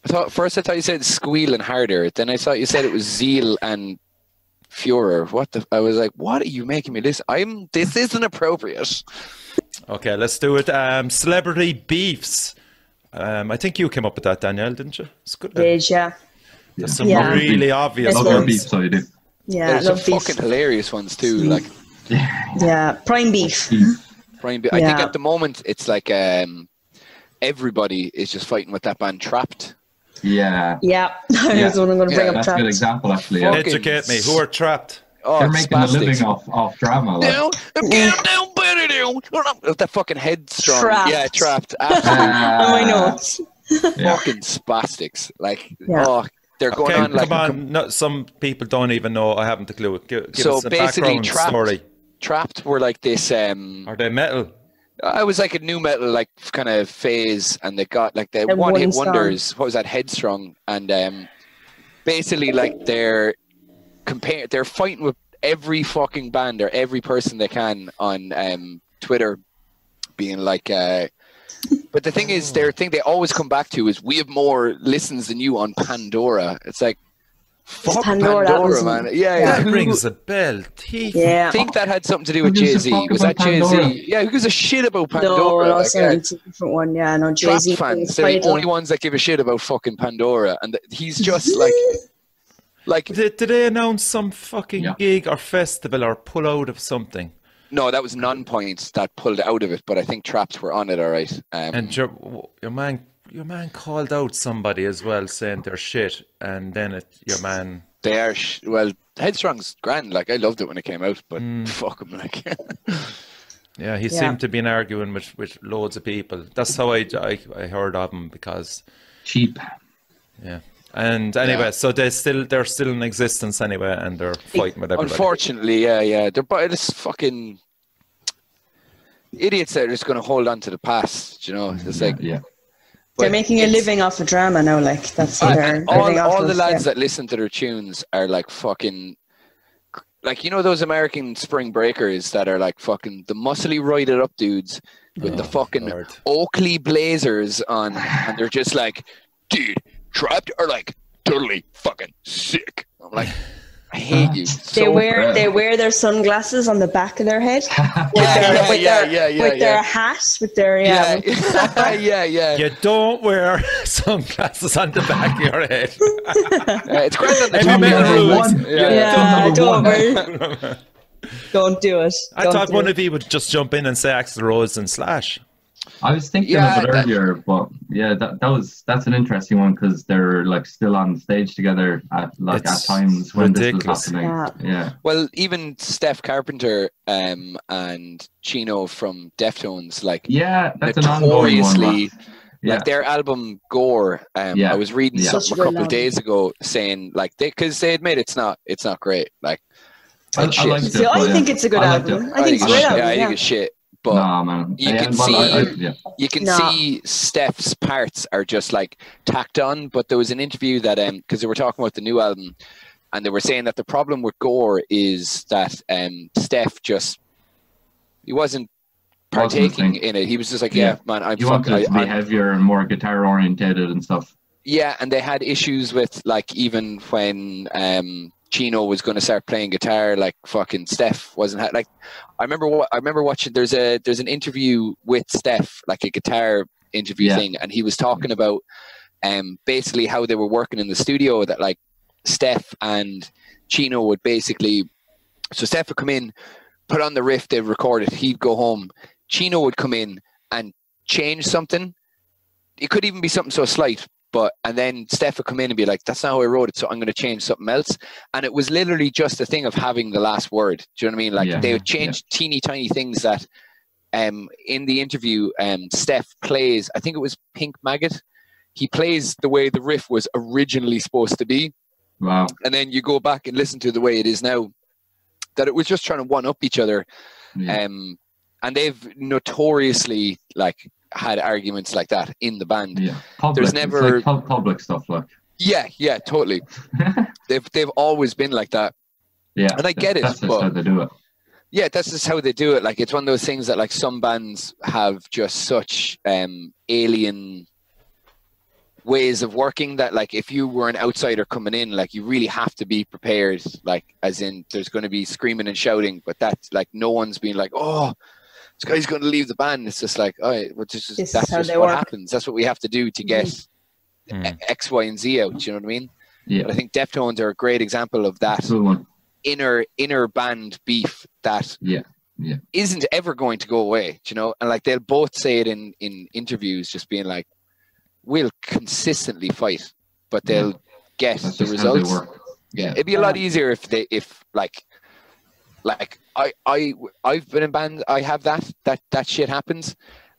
I thought you said squealing harder. Then I thought you said it was zeal and furor. I was like, what are you making me listen? This isn't appropriate. Okay, let's do it. Celebrity beefs. I think you came up with that, Danielle, didn't you? It's good. Yeah. There's some really obvious ones. Beefs, I do. Yeah, there's some fucking hilarious ones too. Like, yeah, prime beef. Prime beef. Yeah. I think at the moment it's like everybody is just fighting with that band Trapped. Yeah. Yeah. That's what I'm going to bring up. That's Trapped. A good example, actually. Yeah. Educate me. Who are Trapped? Oh, they're making a living off drama. Like. That fucking Headstrong. Trapped. Yeah, Trapped. Absolutely. I know. Fucking spastics. Like, they're going on like. Come on, some people don't even know. I haven't a clue. Give so us basically, Trapped were like this. Are they metal? I was like a new metal, like kind of phase, and they got like the one-hit wonders. What was that? Headstrong, and basically like they're fighting with every fucking band or every person they can on Twitter, being like but the thing is, their thing they always come back to is, we have more listens than you on Pandora. It's like, fuck Pandora, man. Yeah. That rings a bell. Yeah. I think that had something to do with Jay-Z. Was that Jay-Z? Yeah, who gives a shit about Pandora? No, like, it's a different one. Yeah, no, Jay-Z fans. They're the only ones that give a shit about fucking Pandora, and he's just like. Like, did they announce some fucking gig or festival or pull out of something? No, that was Non-Points that pulled out of it, but I think Trapped were on it, all right. And your man called out somebody as well, saying they're shit, and then your man. They are well. Headstrong's grand. Like, I loved it when it came out, but fuck them, like. Yeah, he seemed to be in arguing with loads of people. That's how I heard of him, because cheap. Yeah. And anyway, so they're still in existence anyway, and they're fighting with everybody. Unfortunately, yeah, they're this fucking idiots that are just going to hold on to the past, you know. It's like, they're making a living off of drama now. Like, that's what they're all the lads that listen to their tunes are like fucking, like, you know, those American spring breakers that are like fucking the muscly roided up dudes with the fucking Lord. Oakley blazers on, and they're just like, dude. Trapped are like totally fucking sick. I'm like, I hate you. They wear their sunglasses on the back of their head with their hat, with their You don't wear sunglasses on the back of your head. It's great on the top of Don't do it. I thought one of you would just jump in and say Axl Rose and Slash. I was thinking of it earlier, but yeah, that's an interesting one because they're like still on stage together at times when ridiculous. This was happening. Yeah. Well, even Steph Carpenter and Chino from Deftones, like that's notoriously, an ongoing one. Yeah. Like their album Gore, I was reading something a couple of days ago saying like they admit it's not great. Like, I think it's a good album. I think it's great. Yeah, I think it's shit. But no, man. You can see Steph's parts are just like tacked on. But there was an interview that because they were talking about the new album, and they were saying that the problem with Gore is that Steph he wasn't partaking in it. He was just like, man, I'm fucking. You want to be heavier and more guitar oriented and stuff. Yeah, and they had issues with like even when Chino was going to start playing guitar, like fucking Steph wasn't like. I remember watching. There's an interview with Steph, like a guitar interview thing, and he was talking about basically how they were working in the studio. That like Steph and Chino would basically, so Steph would come in, put on the riff they'd recorded. He'd go home. Chino would come in and change something. It could even be something so slight. And then Steph would come in and be like, that's not how I wrote it, so I'm going to change something else. And it was literally just a thing of having the last word. Do you know what I mean? Like they would change teeny tiny things that in the interview, Steph plays, I think it was Pink Maggot. He plays the way the riff was originally supposed to be. Wow. And then you go back and listen to the way it is now, that it was just trying to one up each other. Yeah. And they've notoriously like had arguments like that in the band. Yeah. There's never like public stuff like. Yeah, totally. they've always been like that. Yeah. And I get it. That's just how they do it. Yeah, that's just how they do it. Like it's one of those things that like some bands have just such alien ways of working that like if you were an outsider coming in, like you really have to be prepared, like as in there's gonna be screaming and shouting, but that's like no one's being like, oh, this guy's going to leave the band. It's just like, that's just what happens. That's what we have to do to get X, Y, and Z out. Do you know what I mean? Yeah. But I think Deftones are a great example of that inner band beef that isn't ever going to go away. Do you know? And like they'll both say it in interviews, just being like, we'll consistently fight, but they'll get the results. It'd be a lot easier if I've been in bands. I have that shit happens,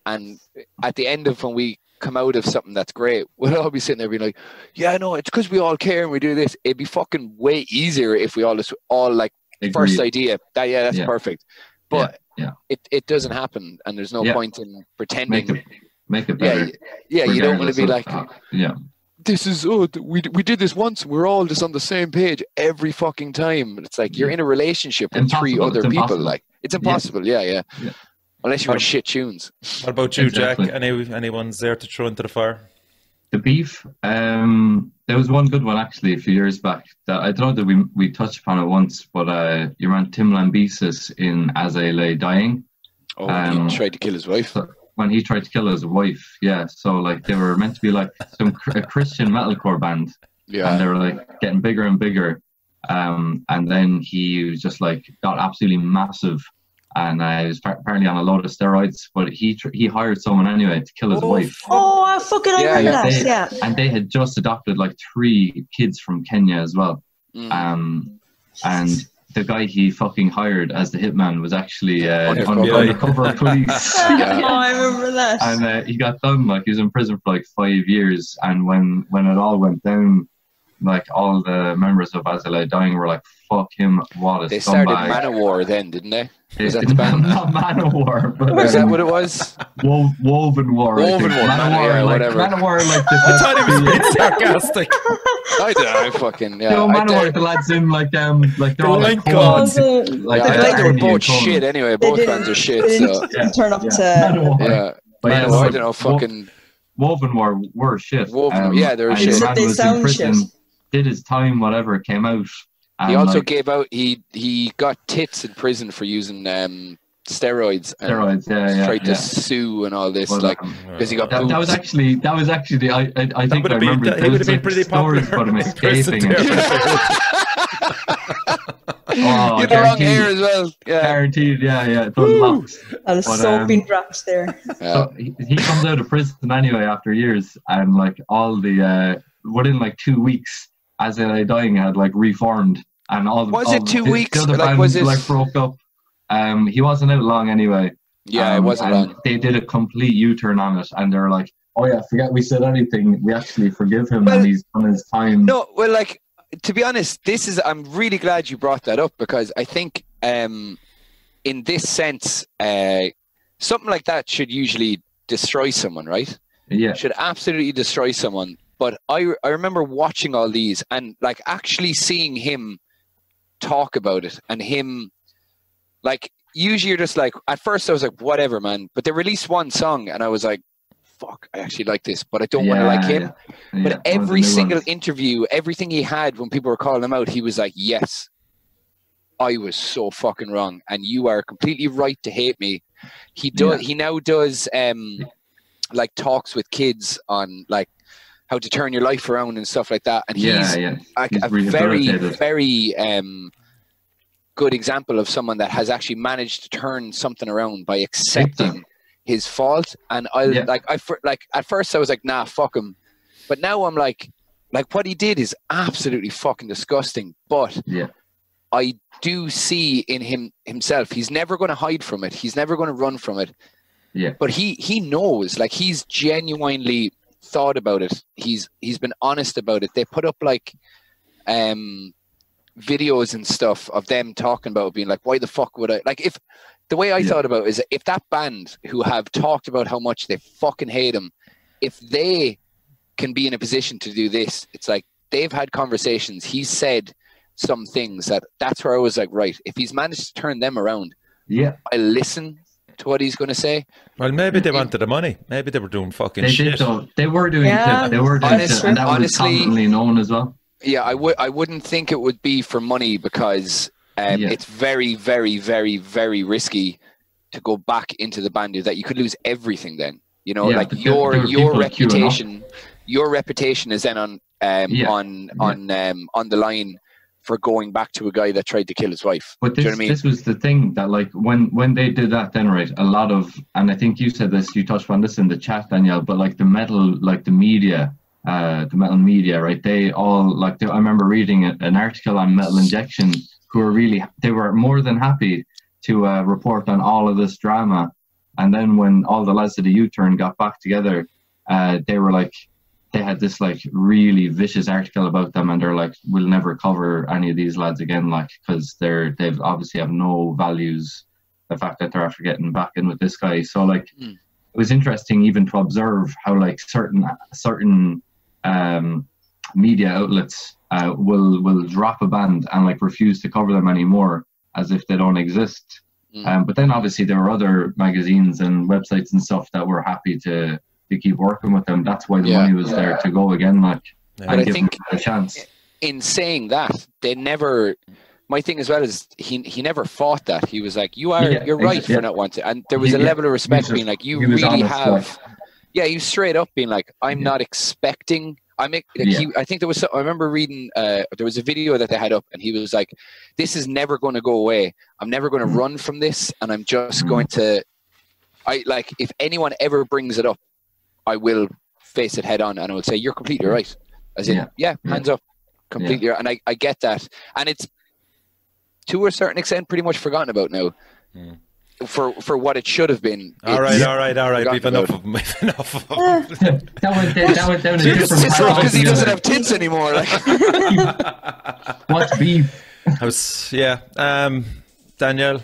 and at the end of when we come out of something that's great, we'll all be sitting there being like, yeah, no, it's because we all care and we do this. It'd be fucking way easier if we all just like agreed. First idea that that's perfect, but it doesn't happen, and there's no point in pretending. Make it better. You don't want to be like this is we did this once. We're all just on the same page every fucking time. It's like you're in a relationship with three other people. Like it's impossible. Yeah. Unless you want shit tunes. What about you, Jack? Any ones there to throw into the fire? The beef. There was one good one actually a few years back that I don't know that we touched upon it once, but you ran Tim Lambesis in As I Lay Dying. Oh, he tried to kill his wife. When he tried to kill his wife, so like they were meant to be like a Christian metalcore band, and they were like getting bigger and bigger, and then he was just like got absolutely massive, and he was apparently on a load of steroids, but he hired someone anyway to kill his wife. Oh, I fucking remember that. And they had just adopted like 3 kids from Kenya as well, and the guy he fucking hired as the hitman was actually undercover police. Oh, I remember that. And he got done, like he was in prison for like 5 years. And when it all went down, like all the members of As I Lay Dying were like, "Fuck him, what a They scumbag. Started Manowar then, didn't they? Was that the band? Not Manowar, but was that what it was? Woven War. Woven War. Manowar, whatever. Manowar, like the I thought it was being sarcastic. I don't know, fucking Manowar, the lads in like they're all like gods. Like I think they were both shit anyway. Both bands are shit. So turn up to Manowar. Manowar, I don't know, fucking Woven War were shit. They were shit. They sound shit. Did his time, whatever came out. He also gave out. He got tits in prison for using steroids. And tried to sue and all this, because he got. That was actually. I think I remember. He would have been pretty popular. About him escaping. Oh, you're the wrong hair as well. Yeah. Guaranteed, yeah. Those locks. I was soaping drops there. So he comes out of prison anyway after years, and like all the within like 2 weeks, As I Lay Dying had like reformed, and all the was it 2 weeks? The other band broke up. He wasn't out long anyway. Yeah, it wasn't long. They did a complete U-turn on it, and they're like, "Oh yeah, forget we said anything. We actually forgive him, and he's done his time." No, well, like, to be honest, this is, I'm really glad you brought that up, because I think in this sense, something like that should usually destroy someone, right? Yeah. Should absolutely destroy someone. But I remember watching all these and like actually seeing him talk about it, and him like, usually you're just like, at first I was like, whatever, man. But they released one song and I was like, fuck, I actually like this, but I don't want to like him. Yeah. But every single interview, everything he had when people were calling him out, he was like, yes, I was so fucking wrong, and you are completely right to hate me. He does. Yeah. He now does like talks with kids on like how to turn your life around and stuff like that. And he's a very, very good example of someone that has actually managed to turn something around by accepting his fault. And at first I was like, nah, fuck him, but now I'm like what he did is absolutely fucking disgusting, but I do see in himself, he's never going to hide from it, he's never going to run from it, but he knows, like, he's genuinely thought about it, he's been honest about it. They put up like videos and stuff of them talking about it, being like, why the fuck would I, like, if the way I thought about it is, if that band who have talked about how much they fucking hate him, if they can be in a position to do this, it's like they've had conversations, he's said some things that's where I was like, right, if he's managed to turn them around, I listen to what he's going to say. Well, maybe they wanted the money, maybe they were doing fucking shit. They were doing shit, they were doing shit, and that was commonly known as well. Yeah, I wouldn't think it would be for money, because it's very, very, very, very risky to go back into the band. That you could lose everything then. You know, like your reputation, is then on the line for going back to a guy that tried to kill his wife. But this, this was the thing that, like, when they did that, then right, a lot of, and I think you said this, you touched on this in the chat, Danielle, but like the metal, like the media. The metal media, right? They all like. I remember reading an article on Metal Injection, who were they were more than happy to report on all of this drama. And then when all the lads of the U-turn got back together, they were like, they had this like really vicious article about them, and they're like, we'll never cover any of these lads again, like, because they've obviously have no values. The fact that they're after getting back in with this guy, so like, it was interesting even to observe how like certain media outlets will drop a band and like refuse to cover them anymore, as if they don't exist. But then obviously there were other magazines and websites and stuff that were happy to keep working with them. That's why the money was there to go again, like, and I think them a chance. In saying that, they never, my thing as well is he never fought that. He was like, you're right for not wanting, and there was a level of respect, being like, you really honest, have. Like, yeah, he was straight up being like, I'm not expecting. I think there was, I remember reading, there was a video that they had up, and he was like, this is never going to go away. I'm never going to run from this. And I'm just going to, like, if anyone ever brings it up, I will face it head on. And I would say, you're completely right. As in, hands up, completely right. And I get that. And it's, to a certain extent, pretty much forgotten about now. For what it should have been. All right. We've enough of him. That went down a different path. Because he doesn't have tits anymore. Like. What beef? Danielle,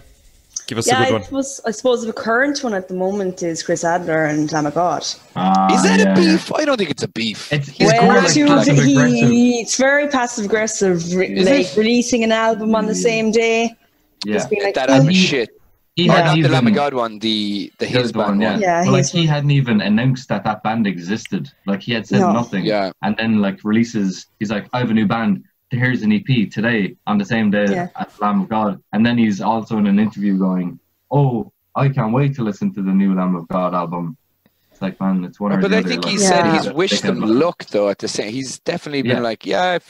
give us a good one. I suppose the current one at the moment is Chris Adler and Lamb of God. Is that a beef? I don't think it's a beef. It's very passive aggressive, like releasing an album on the same day. Yeah, like, that album shit. Not the Lamb of God one, the his band one. Yeah, but, like, he hadn't even announced that band existed. Like, he had said nothing. Yeah. And then, like, releases, he's like, I have a new band. Here's an EP today on the same day as Lamb of God. And then he's also in an interview going, oh, I can't wait to listen to the new Lamb of God album. It's like, man, it's one. But I think he said he's wished them luck, though, at the same. He's definitely been like, I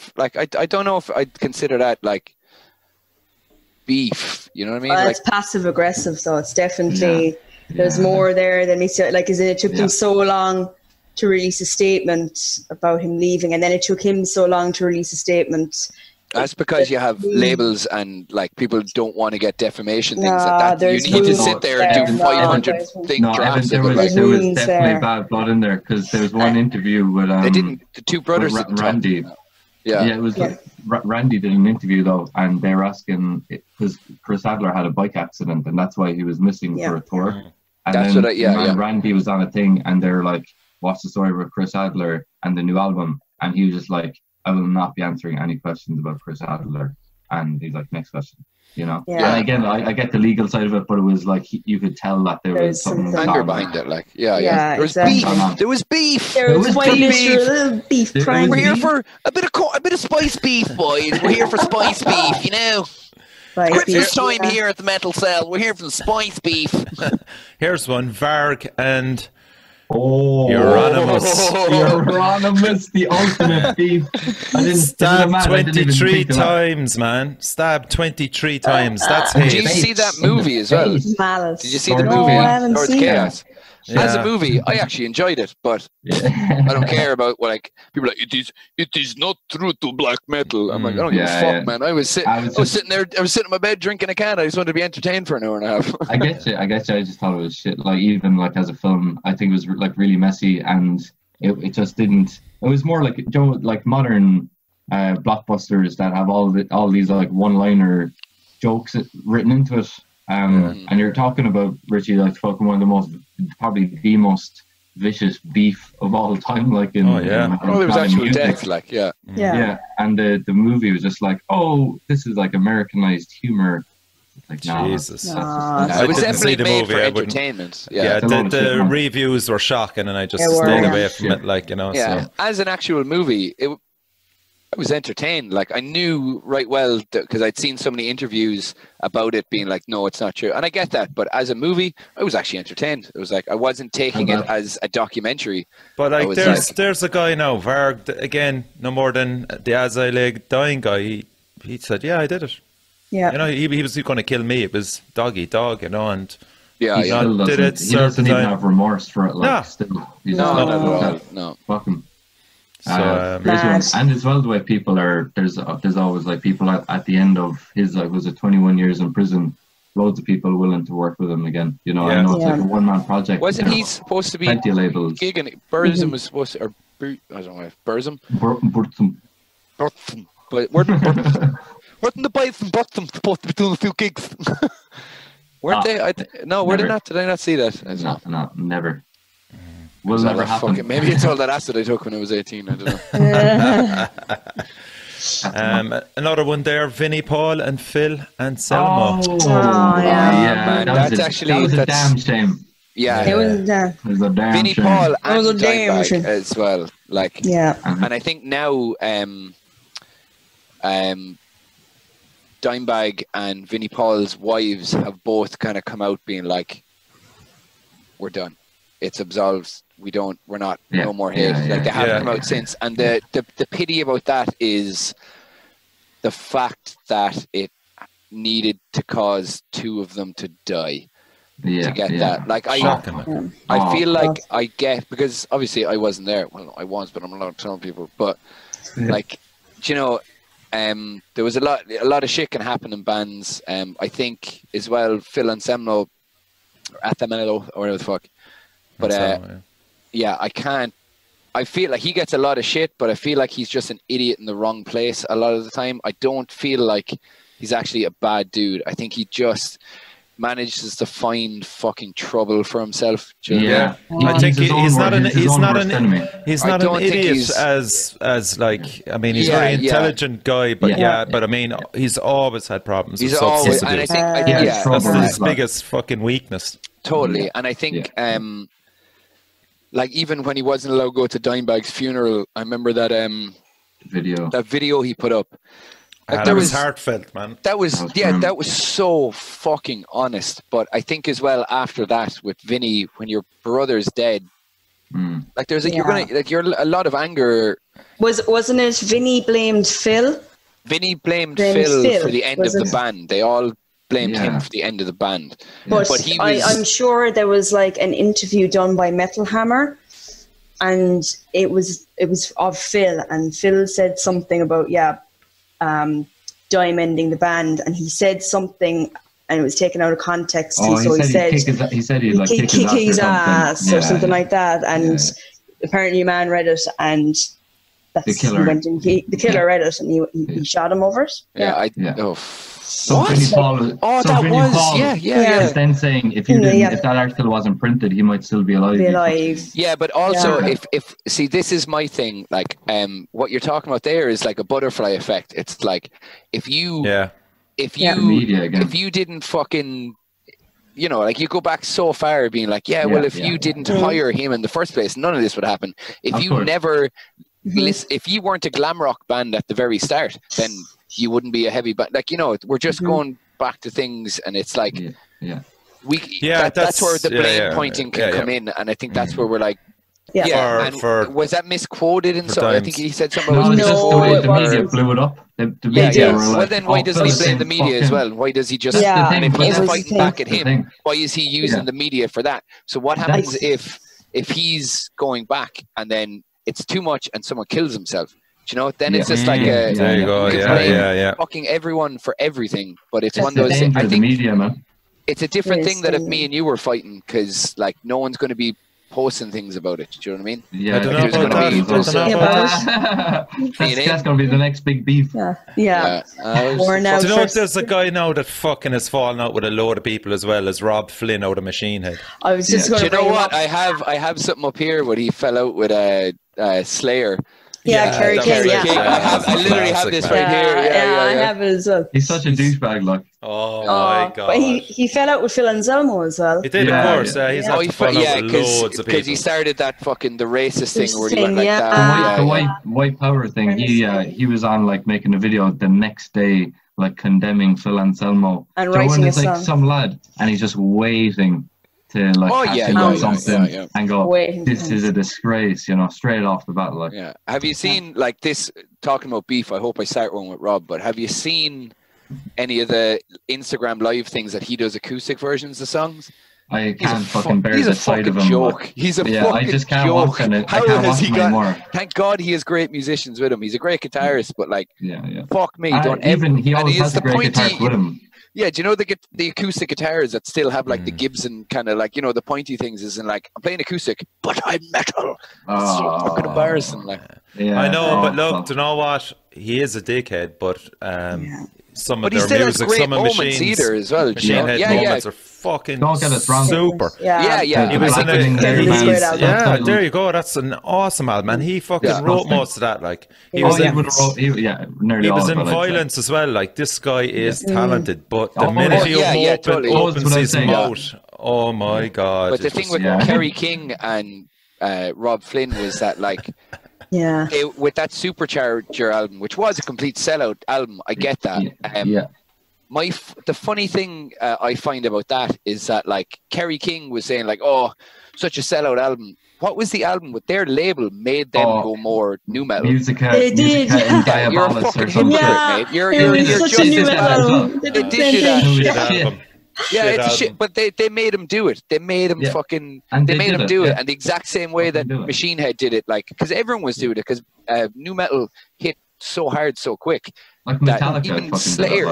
don't know if I'd consider that, like, beef, you know what I mean? Well, like, it's passive aggressive, so it's definitely there's more there than meets the, like, is it took him so long to release a statement about him leaving, and then it took him so long to release a statement. That's because you have labels and like people don't want to get defamation things like that. You need to sit there and do 500 things. There was definitely bad blood in there, because there was one interview with they didn't, the two brothers, Randy. Like, Randy did an interview though, and they were asking because Chris Adler had a bike accident and that's why he was missing for a tour. And that's then Randy was on a thing, and they're like, "What's the story with Chris Adler and the new album?" And he was just like, "I will not be answering any questions about Chris Adler." And he's like, "Next question," you know? Yeah. And again, I get the legal side of it, but it was like, you could tell that there was something anger behind it. Like, there was beef. There was beef. There was beef. We're here for a bit of spice beef, boys. We're here for spice beef, you know? Christmas time here at the Metal Cell. We're here for the spice beef. Here's one, Varg and... Oh, Euronymous, the ultimate beef. Stabbed 23 times, man. Stabbed 23 times. That's hate. Did you see that movie as well? Malice. Did you see the movie? I haven't seen it. Yeah. As a movie, I actually enjoyed it, but I don't care about what, like, people are like, it is not true to black metal. I'm like, I don't give a fuck, man. I was sitting in my bed drinking a can. I just wanted to be entertained for an hour and a half. I get you. I just thought it was shit. Like, even like as a film, I think it was like really messy, and it just didn't. It was more like, you know, like modern blockbusters that have all these like one-liner jokes written into it. And you're talking about, Richie, like fucking one of the most, probably the most vicious beef of all time, like in it was actually death, like and the movie was just like, oh, this is like Americanized humor. Like, Jesus. It was definitely made for entertainment. The reviews were shocking, and I just stayed away from it, like, you know. So as an actual movie, I was entertained. Like, I knew right well, because I'd seen so many interviews about it being like, no, it's not true. And I get that. But as a movie, I was actually entertained. It was like, I wasn't taking it as a documentary. But like, there's a guy now, Varg, again, no more than the As I Lay Dying guy. He said, I did it. Yeah. You know, he was going to kill me. It was dog eat dog, you know, and he doesn't even have remorse for it. Like, no. Fuck him. So, and as well, the way people are, there's always like people at the end of his, like, was it 21 years in prison, loads of people willing to work with him again, you know. I know it's like a one-man project. Wasn't he supposed to be gigging? Burzum was supposed to, or I don't know, Burzum? Burzum. But weren't the boys from Burzum supposed to be doing a few gigs? Weren't they? Did I not see that? No, never. Will never happen. Maybe it's all that acid I took when I was 18. I don't know. Another one there, Vinnie Paul and Phil Anselmo. Man, that was a damn shame. Yeah, it was a damn Vinnie shame. Paul and Dimebag as well. Like, and I think now, Dimebag and Vinnie Paul's wives have both kind of come out being like, "We're done. It's absolved. We're not no more hate." Like, they haven't come out since, and the pity about that is the fact that it needed to cause two of them to die to get that. Like, I feel like I get, because obviously I wasn't there. Well, I was, but I'm not telling people. But like, you know, there was a lot of shit can happen in bands. I think as well, Phil Anselmo at the Manowar or whatever the fuck. But I feel like he gets a lot of shit, but I feel like he's just an idiot in the wrong place a lot of the time. I don't feel like he's actually a bad dude. I think he just manages to find fucking trouble for himself. I think he's not an idiot as like, I mean, he's a very intelligent guy, but but I mean, he's always had problems. He's always, and I think that's his biggest fucking weakness. Totally, and I think like, even when he wasn't allowed to go to Dimebag's funeral, I remember that video he put up. Like, that was heartfelt, man. That was so fucking honest. But I think as well, after that with Vinny, when your brother's dead, like, there's a, you're gonna, like, you're a lot of anger. Wasn't it Vinny blamed Phil Vinnie blamed Phil for the end of the band. They all blamed him for the end of the band. But he was... I'm sure there was like an interview done by Metal Hammer, and it was of Phil, and Phil said something about Dime ending the band, and he said something, and it was taken out of context. He said he'd kick his ass or something like that, and apparently a man read it, and the killer read it, and he shot him over it. Vinnie Paul is then saying if that article wasn't printed, he might still be alive. Yeah, but also if see, this is my thing. Like, what you're talking about there is like a butterfly effect. It's like if you didn't fucking, you know, like you go back so far being like, if you didn't hire him in the first place, none of this would happen. If you weren't a glam rock band at the very start, then you wouldn't be a heavy band. Like, you know, we're just going back to things, and it's like, that's where the blame pointing can come in, and I think that's where we're like, was that misquoted in something? I think he said something about the media blew it up. Well, then why doesn't he blame the media as well? Why does he just? And if he's fighting back at him, why is he using the media for that? So what happens if he's going back and then it's too much and someone kills himself? You know, then it's just like a fucking everyone for everything. But it's one of those things. I think it's a different thing that if me and you were fighting, because like no one's going to be posting things about it. Do you know what I mean? Yeah, I don't know about that. That's going to be the next big beef. Do you know there's a guy now that fucking has fallen out with a load of people as well, as Rob Flynn out of Machine Head? I was just going to. Do you know what? I have something up here where he fell out with a Slayer. I literally have this right here. I have it as well. He's such a douchebag, like. Oh my God! But he fell out with Phil Anselmo as well. He did, of course. Because he started that fucking racist thing where he went like that. The white power thing. He was on like making a video the next day, like condemning Phil Anselmo. And writing a song. Some lad, and he's just waiting to like and go, this is a disgrace, you know, straight off the bat. Like, have you seen like this, talking about beef? I hope I start one with Rob, but have you seen any of the Instagram live things that he does acoustic versions of the songs? I can't fucking bear the sight of him. He's a fucking joke. I just can't watch him anymore. Thank God he has great musicians with him. He's a great guitarist, but like, fuck me, he always has a great guitarist with him. Yeah, do you know the acoustic guitars that still have like the Gibson kind of like, you know, the pointy things, isn't like, I'm playing acoustic, but I'm metal. It's so fucking embarrassing. Like, I know, but look, do you know what? He is a dickhead, but some of their music, some of Machine's either as well. Machine Head moments are fucking super. There you go. That's an awesome album, man. He fucking wrote most of that. Like, he was in Violence as well. Like, this guy is talented, but the minute he opens his mouth, oh my God. But the thing with Kerry King and Rob Flynn was that, like, with that Supercharger album, which was a complete sellout album, I get that. The funny thing I find about that is that, like, Kerry King was saying, like, oh, such a sellout album. What was the album with their label made them go more new metal? Musica. They did. You're a fucking hypocrite, mate. You're such a new metal. They did that. Yeah, it's a shit, but they made him do it. They made him fucking. They made him do it, and the exact same way that Machine Head did it, like, because everyone was doing it, because new metal hit so hard so quick, like that even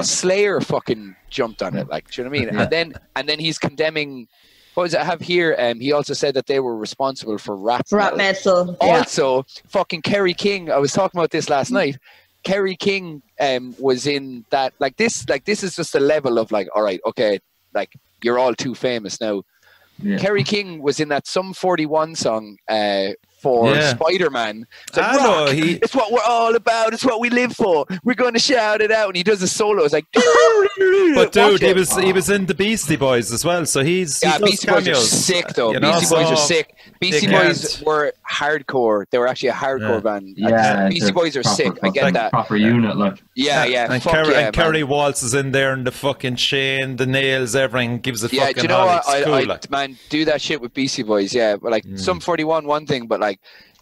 Slayer fucking jumped on it. Like, do you know what I mean? And then he's condemning. What does I have here? He also said that they were responsible for rap metal. Also, fucking Kerry King. I was talking about this last night. Kerry King was in that. Like this is just a level of like, all right, okay. Like, you're all too famous now. Yeah. Kerry King was in that Sum 41 song for Spider-Man. It's what we're all about. It's what we live for. We're going to shout it out. And he does a solo. It's like... But dude, he was in the Beastie Boys as well. So he's... Yeah, Beastie Boys are sick, though. You know, Beastie Boys are sick. Beastie Boys were hardcore. They were actually a hardcore band. Yeah, Beastie Boys are sick. I get that. Proper unit, look. Yeah. And Kerry Waltz is in there, and the fucking chain, the nails, everything. Gives a fucking... Yeah, do you know what? Man, do that shit with Beastie Boys, but like Sum 41, one thing, but like...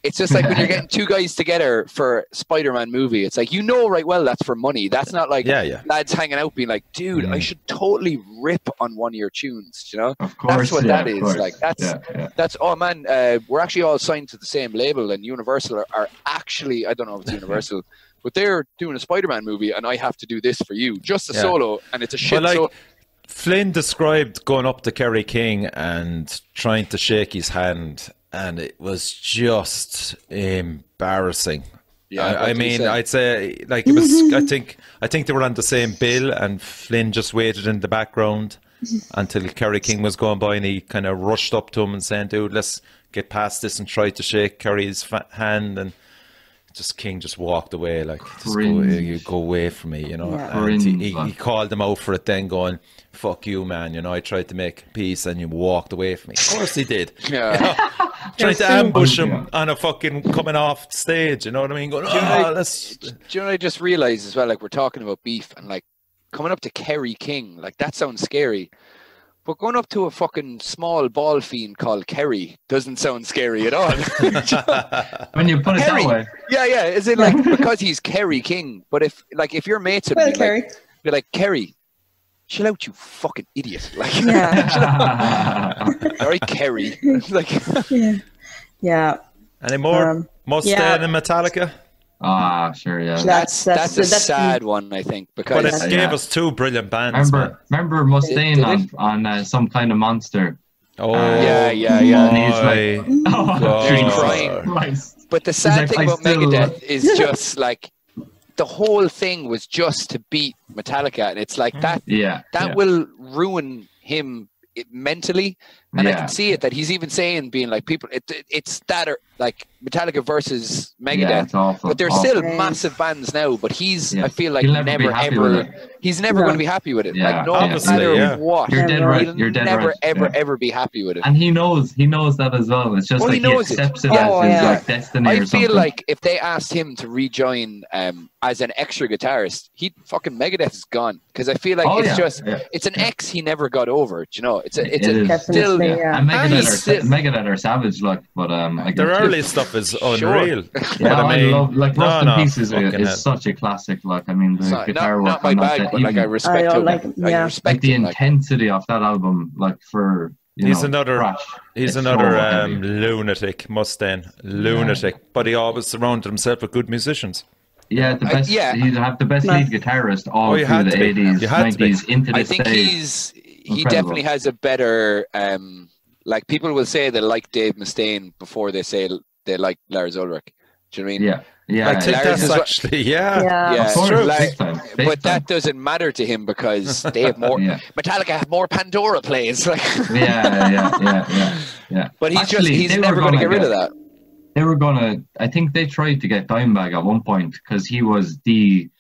It's just like when you're getting two guys together for Spider-Man movie. It's like, you know right well that's for money. That's not like lads hanging out being like, dude, I should totally rip on one of your tunes, you know? Of course, that's what that is. Like that's oh man, we're actually all signed to the same label, and Universal are actually, I don't know if it's Universal, but they're doing a Spider-Man movie and I have to do this for you. Just a solo, and it's a shit solo. Flynn described going up to Kerry King and trying to shake his hand, and it was just embarrassing. Yeah, I mean, I'd say like it was. I think they were on the same bill, and Flynn just waited in the background until Kerry King was going by, and he kind of rushed up to him and saying, "Dude, let's get past this," and tried to shake Kerry's hand, and just King just walked away like, just go away from me, you know. And he called them out for it then, going, fuck you, man, you know, I tried to make peace and you walked away from me. Of course he did. You know, trying to ambush him on a fucking coming off stage, you know what I mean? Going, do you know what I just realized as well, like we're talking about beef and like coming up to Kerry King, like that sounds scary. But going up to a fucking small ball fiend called Kerry doesn't sound scary at all. When you put it that way. Yeah. Is it like because he's Kerry King? But if like if your mates would be like, Kerry, chill out, you fucking idiot. Like, sorry, Kerry. Like, Any more? More Stan and Metallica? Ah, sure, yeah. That's a sad one, I think, because but it gave us two brilliant bands. Remember Mustaine on Some Kind of Monster. Oh yeah. And he's like, crying. But the sad thing about Megadeth is just like the whole thing was just to beat Metallica, and it's like that. That will ruin him mentally, and I can see it that he's even saying, being like, people, it's that are like Metallica versus Megadeth, but they're still massive bands now. But he's, I feel like, he's never going to be happy with it. Like, no matter what, you'll never ever be happy with it. And he knows that as well. It's just like he accepts it as his like destiny. I feel like if they asked him to rejoin as an extra guitarist, he fucking Megadeth is gone, because I feel like it's just it's an ex he never got over. You know, it's still. And Megadeth are savage, like, but their early stuff is unreal. Yeah, I mean, love, like, Rust in Pieces is such a classic. Like, I mean, the guitar work on that, but like, I respect the intensity of that album. Like, for he's another lunatic, Mustaine, but he always surrounded himself with good musicians. Yeah, the best. He'd have the best lead guitarist all through the 80s, 90s, into the stage. I think he definitely has a better. Like, people will say they like Dave Mustaine before they say they like Lars Ulrich. Do you know what I mean? Yeah. I think Lars that's actually true. Like, but that doesn't matter to him because they have more. Metallica have more Pandora plays. Like, But he's actually, he's never going to get rid of that. They were gonna. I think they tried to get Dimebag at one point because he was the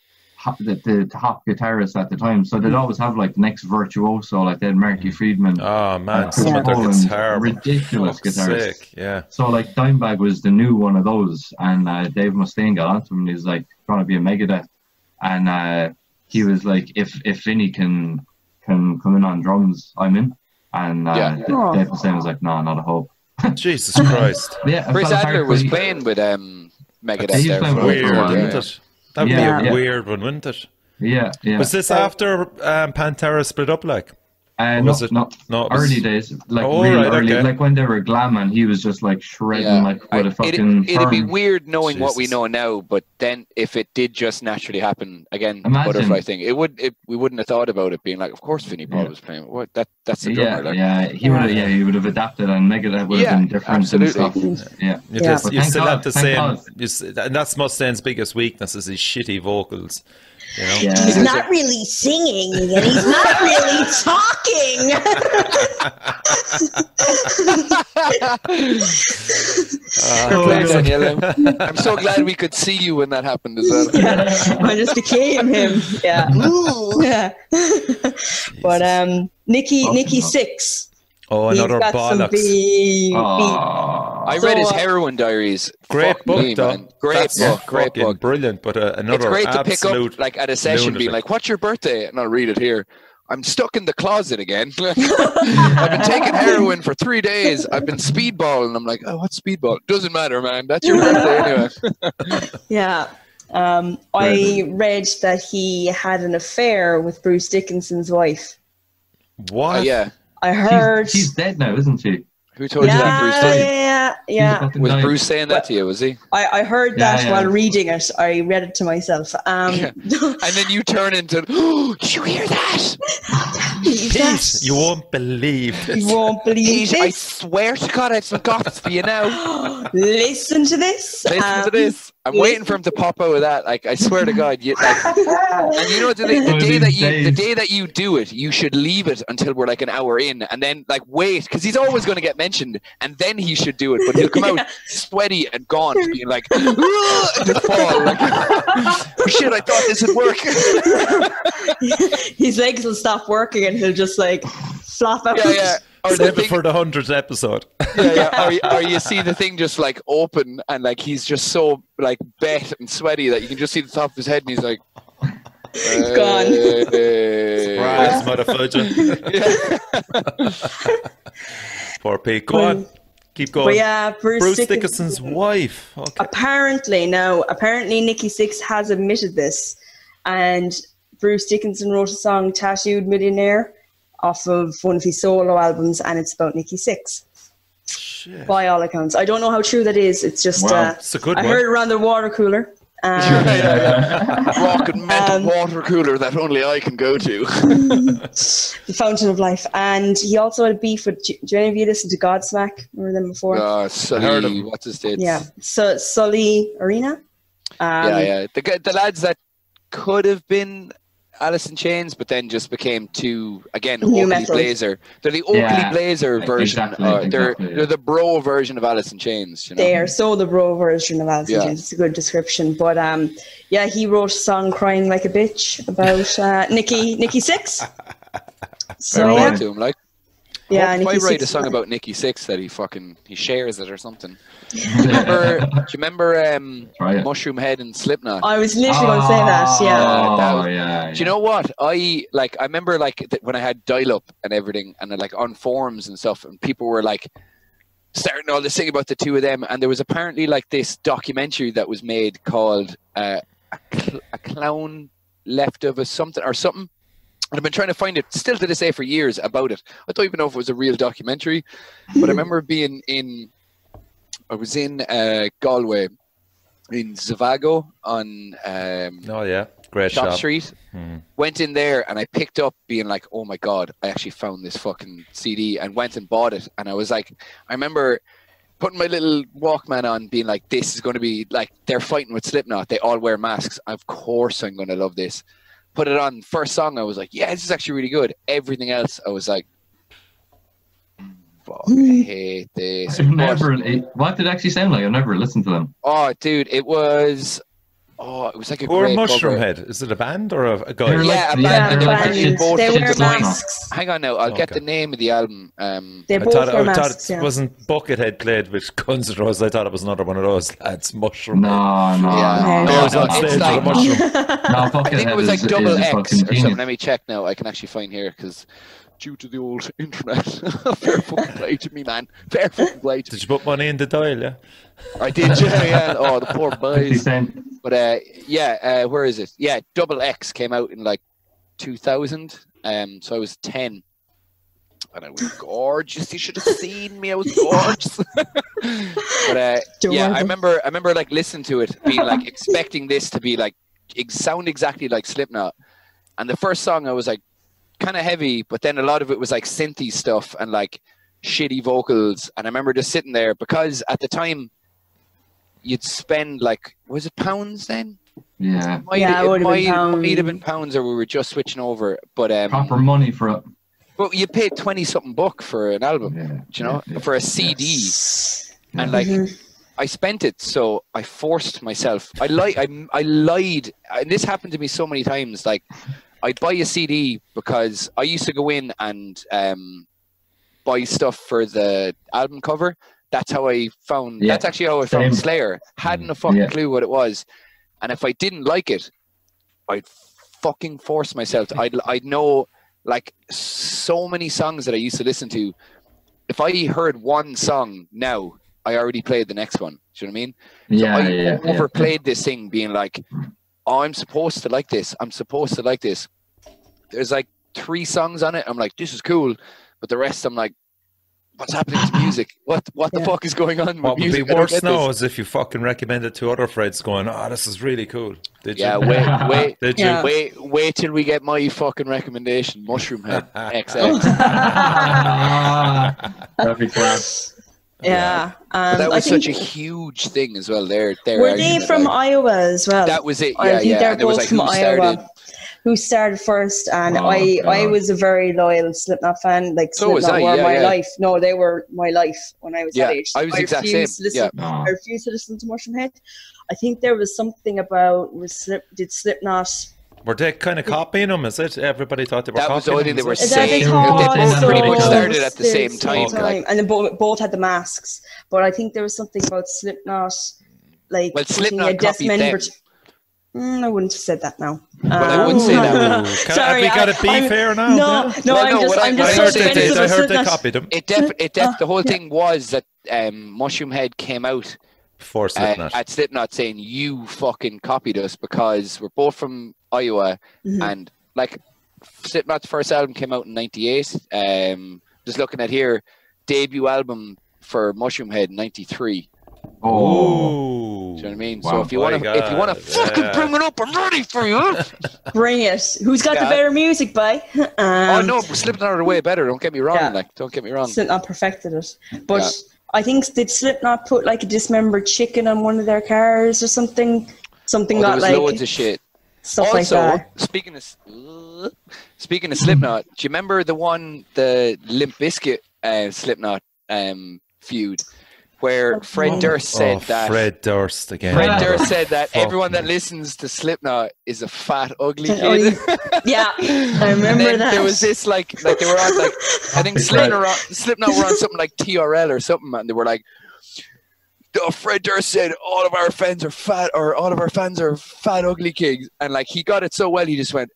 top guitarist at the time, so they'd always have like next virtuoso, like they had Marky Friedman. Oh man, ridiculous guitarist. So like Dimebag was the new one of those, and Dave Mustaine got onto him, and he's like, "Gonna be a Megadeth," and he was like, "If Vinnie can come in on drums, I'm in." And Dave Mustaine was like, "No, not a hope." Jesus Christ! Chris Adler was playing with Megadeth. He's playing with That would be a weird one, wouldn't it? Yeah. Was this after Pantera split up, like? No, early days. Like, like when they were glam, and he was just like shredding, like what a fucking. It'd be weird knowing what we know now, but then if it did just naturally happen again, imagine. Butterfly thing, it would. We wouldn't have thought about it being like, of course, Vinnie Paul was playing. What that's the drummer. Like. He would have adapted, and Megadeth would have been different. Absolutely. And stuff. You still have the same. And that's Mustaine's biggest weakness: is his shitty vocals. You know? He's not really singing, and he's not really talking. I'm so glad we could see you when that happened as well. I just became him. But Nikki Sixx. Oh, another bollocks. I read his Heroin Diaries. Great book, man. Great book. Brilliant, but another. It's great to pick up like at a session, being like, "What's your birthday?" And I'll read it here. I'm stuck in the closet again. I've been taking heroin for 3 days. I've been speedballing. I'm like, oh, what's speedball? Doesn't matter, man. That's your birthday anyway. Yeah. I read that he had an affair with Bruce Dickinson's wife. What? Yeah. I heard. She's dead now, isn't she? Who told you that, Bruce? Yeah. Was Bruce saying that to you, was he? I heard that while reading it. I read it to myself. And then you turn into, oh, did you hear that? You won't believe this. You won't believe this. I swear to God, I've got for you now. Listen to this. Listen to this. I'm waiting for him to pop out of that. Like, I swear to God. And you know what? The day that you do it, you should leave it until we're like an hour in, and then like wait, because he's always going to get mentioned, and then he should do it. But he'll come out sweaty and gone, being like, and just fall. Like, oh, shit, I thought this would work. His legs will stop working, and he'll just like flop out. Yeah. For the 100th episode. Or you see the thing just like open, and like he's just so like bet and sweaty that you can just see the top of his head, and he's like, gone. Surprise, motherfucker. Poor Pete. Go on. Keep going. But yeah, Bruce Dickinson's wife. Okay. Apparently Nikki Sixx has admitted this, and Bruce Dickinson wrote a song, Tattooed Millionaire, off of one of his solo albums, and it's about Nikki Sixx. Shit. By all accounts. I don't know how true that is. It's just, it's a good one. I heard around the water cooler. Rock and metal water cooler that only I can go to. The fountain of life. And he also had a beef with, do any of you listen to Godsmack? Remember them before? Sully, I heard him. What's his name? Yeah. So Sully Arena. The lads that could have been Alice in Chains, but then just became too, again, Oakley Blazer. They're the Oakley Blazer version. They're the bro version of Alice in Chains. You know? They are so the bro version of Alice in Chains. It's a good description. But yeah, he wrote a song, Crying Like a Bitch, about Nikki Sixx. So yeah. To him, like, yeah, if I write a song about Nikki Sixx that he shares it or something. Do you remember Mushroom Head and Slipknot? I was literally going to say that. Do you know what? I remember like when I had dial-up and everything, and like on forums and stuff, and people were like starting all this thing about the two of them, and there was apparently like this documentary that was made called A Clown Left of Us Something or something. And I've been trying to find it still to this day for years about it. I don't even know if it was a real documentary, but I remember being I was in Galway, in Zavago on Great Shop Street. Went in there and I picked up, being like, oh my God, I actually found this fucking CD, and went and bought it. And I was like, I remember putting my little Walkman on, being like, this is going to be like, they're fighting with Slipknot. They all wear masks. Of course I'm going to love this. Put it on, first song I was like, yeah, this is actually really good. Everything else I was like, fuck, I hate this. What did it actually sound like? I've never listened to them. Oh dude, it was like a great Mushroom Head. Is it a band or a guy? Yeah, a band. They wear masks. Hang on now, I'll get the name of the album. I thought it wasn't Buckethead played with Guns N' Roses. I thought it was another one of those lads. Mushroom. No, I think it was like Double X or something. Let me check now. I can actually find here, because due to the old internet, fair fucking play to me, man. Fair fucking play to me. Did you put money in the dial, yeah? I did, yeah. Oh, the poor boys. But where is it? Yeah, Double X came out in like 2000. So I was 10. And I was gorgeous. You should have seen me. I was gorgeous. But I remember like listening to it, being like expecting this to be like sound exactly like Slipknot. And the first song I was like, kind of heavy, but then a lot of it was like synthy stuff and like shitty vocals. And I remember just sitting there, because at the time you'd spend like, was it pounds then? Yeah, it might have been pounds, or we were just switching over. But proper money for it. But you paid 20-something buck for an album, for a CD, and like. I spent it, so I forced myself. I lied, and this happened to me so many times. Like, I'd buy a CD because I used to go in and buy stuff for the album cover. That's how I found. Yeah. That's actually how I found Slayer. Hadn't a fucking clue what it was, and if I didn't like it, I'd fucking force myself. I'd know Like, so many songs that I used to listen to, if I heard one song now, I already played the next one. Do you know what I mean? Yeah, so I overplayed this thing, being like, oh, I'm supposed to like this. I'm supposed to like this. There's like 3 songs on it. I'm like, this is cool. But the rest, I'm like, what's happening to music? What the fuck is going on with music? What would be worse now is if you fucking recommend it to other friends going, oh, this is really cool. Did you? Wait till we get my fucking recommendation. Mushroom Head XX. That'd be class. Yeah, that was such a huge thing as well. Were they from Iowa as well? That was it. Yeah, they're both from Iowa. Who started first? And I was a very loyal Slipknot fan. Like Slipknot were my life. No, they were my life when I was that age. I was exactly the same. I refused to listen to Mushroom Head. I think there was something about did Slipknot. Were they kind of copying them? Is it? Everybody thought they were copying them. That was the only thing they were saying. They both pretty much started at the same time. And then both had the masks. But I think there was something about Slipknot, like... Well, Slipknot copied them. I wouldn't have said that now. Well, I wouldn't say that. Sorry, have we got to be fair now? No, I heard they copied them. The whole thing was that Mushroom Head came out before Slipknot. At Slipknot saying, you fucking copied us because we're both from Iowa. Mm-hmm. And like Slipknot's first album came out in '98. Just looking at here, debut album for Mushroom Head in '93. Oh, do you know what I mean? Wow. So if you want to fucking bring it up, I'm ready for you. Bring it. Who's got the better music, bye? Oh no, Slipknot are way better. Don't get me wrong. Like, don't get me wrong. Slipknot perfected it, but. Yeah. I think did Slipknot put like a dismembered chicken on one of their cars or something? Something got like loads of shit. Stuff also, like that. Speaking of Slipknot, do you remember the Limp Bizkit Slipknot feud where Fred Durst said that Fred Durst said that everyone that listens to Slipknot is a fat ugly kid. Yeah, I remember that. There was this like they were on like I think Slipknot were on something like TRL or something, and they were like, Fred Durst said all of our fans are fat ugly kids, and like he got it so well he just went,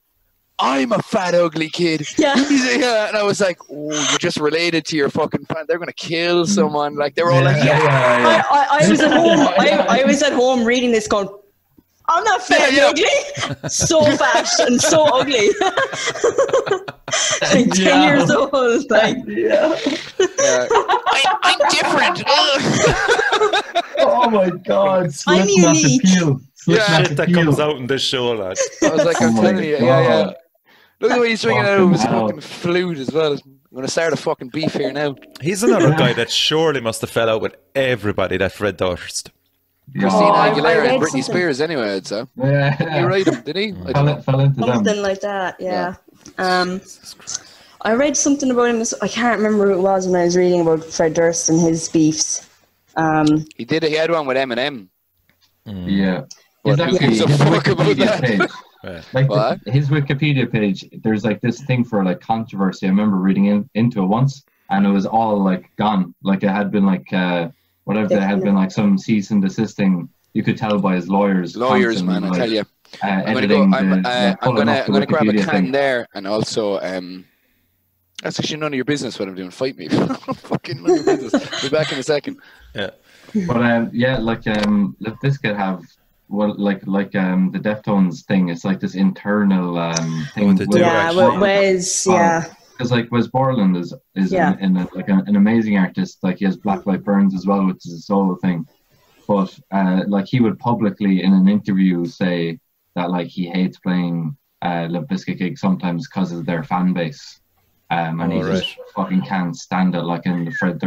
I'm a fat ugly kid. Yeah. And I was like, oh, you just related to your fucking fan. They're gonna kill someone. Like they were all like, yeah. I was at home. I was at home reading this, going, I'm not fat ugly. So fat and so ugly. Like 10 years old. Like, I'm different. Oh my god! I'm unique. Shit that comes out in this show, lad. I was like, I'm telling you, look at the way he's swinging out of his fucking flute as well. I'm going to start a fucking beef here now. He's another guy that surely must have fell out with everybody, that Fred Durst. Christina Aguilera and Britney Spears anyway, I'd say. Yeah. Didn't he write him, did he? Something like that, yeah. I read something about him, I can't remember who it was when I was reading about Fred Durst and his beefs. He had one with Eminem. Mm. Yeah. But who gives a fuck about that? Like his Wikipedia page, there's like this thing for like controversy. I remember reading into it once, and it was all like gone. Like it had been like there had been like some cease and desisting. You could tell by his lawyers. Lawyers, man, like, I tell you. I'm gonna grab a can there, and also that's actually none of your business what I'm doing. Fight me, fucking none of your business. Be back in a second. Yeah, but Limp Bizkit have. Well, like the Deftones thing, it's like this internal thing. Because like Wes Borland is an amazing artist. Like he has Black Light Burns as well, which is a solo thing. But like he would publicly in an interview say that like he hates playing Limp Bizkit gigs sometimes because of their fan base, and he just fucking can't stand it. Like in the Fred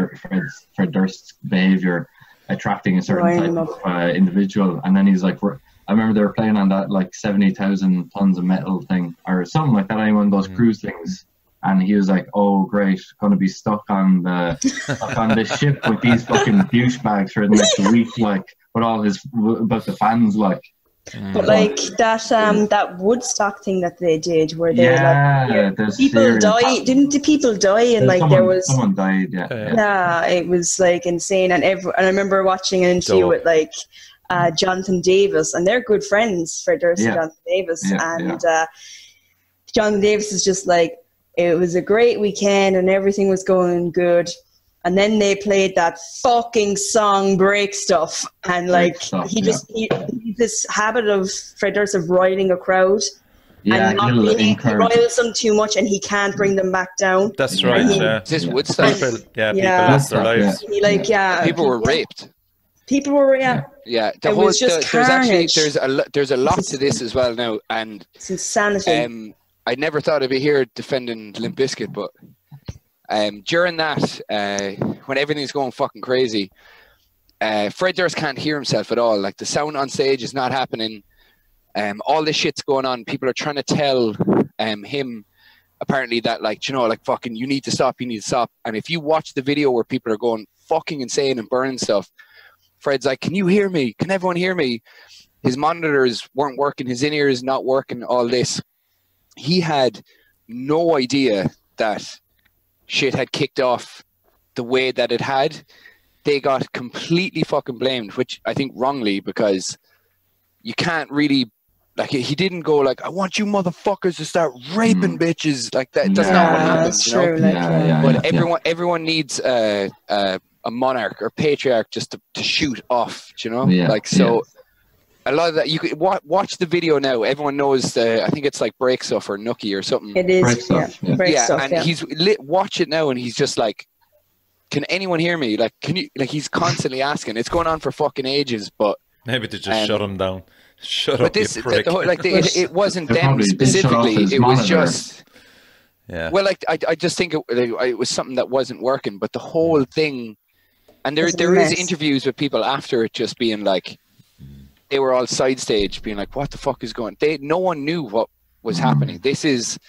Durst's behavior. Attracting a certain type of individual, and then he's like, I remember they were playing on that like 70,000 tons of metal thing or something like that, one of those cruise things, and he was like, oh great, gonna be stuck on this ship with these fucking douchebags for the next week, like with all his about the fans, like. But like that Woodstock thing that they did, where they people died, and someone died. Yeah, it was like insane, and I remember watching an interview with like Jonathan Davis, and they're good friends, Fred Durst and Jonathan Davis, and Jonathan Davis is just like, It was a great weekend and everything was going good. And then they played that fucking song, Break Stuff. And like, he this habit of Fred Durst of riding a crowd. Yeah, and not being, he riles them too much and he can't bring them back down. That's right. Is this Woodstock? People lost their lives. People were raped. People were, the whole, there's a lot to this as well now, and it's insanity. I never thought I'd be here defending Limp Bizkit, but during that, when everything's going fucking crazy, Fred Durst can't hear himself at all. Like, the sound on stage is not happening. All this shit's going on. People are trying to tell him, apparently, that, like, you know, like, fucking, you need to stop, you need to stop. And if you watch the video where people are going fucking insane and burning stuff, Fred's like, can you hear me? Can everyone hear me? His monitors weren't working. His in-ears not working, all this. He had no idea that shit had kicked off the way that it had. They got completely fucking blamed, which I think wrongly, because you can't really, like, he didn't go like, I want you motherfuckers to start raping bitches. Like, that's not what happens, you know? Everyone needs a monarch or patriarch just to shoot off, you know? A lot of that, you could watch the video now. Everyone knows I think it's like Break Stuff or Nookie or something. It is, he's watch it now, and he's just like, can anyone hear me? Like, can you, like, he's constantly asking. It's going on for fucking ages, but maybe to just shut him down. Shut up, you prick. It wasn't them specifically. It was just, well, like, I just think it was something that wasn't working, but the whole thing, and there is interviews with people after it just being like, they were all side stage being like, what the fuck is going on? No one knew what was happening. This is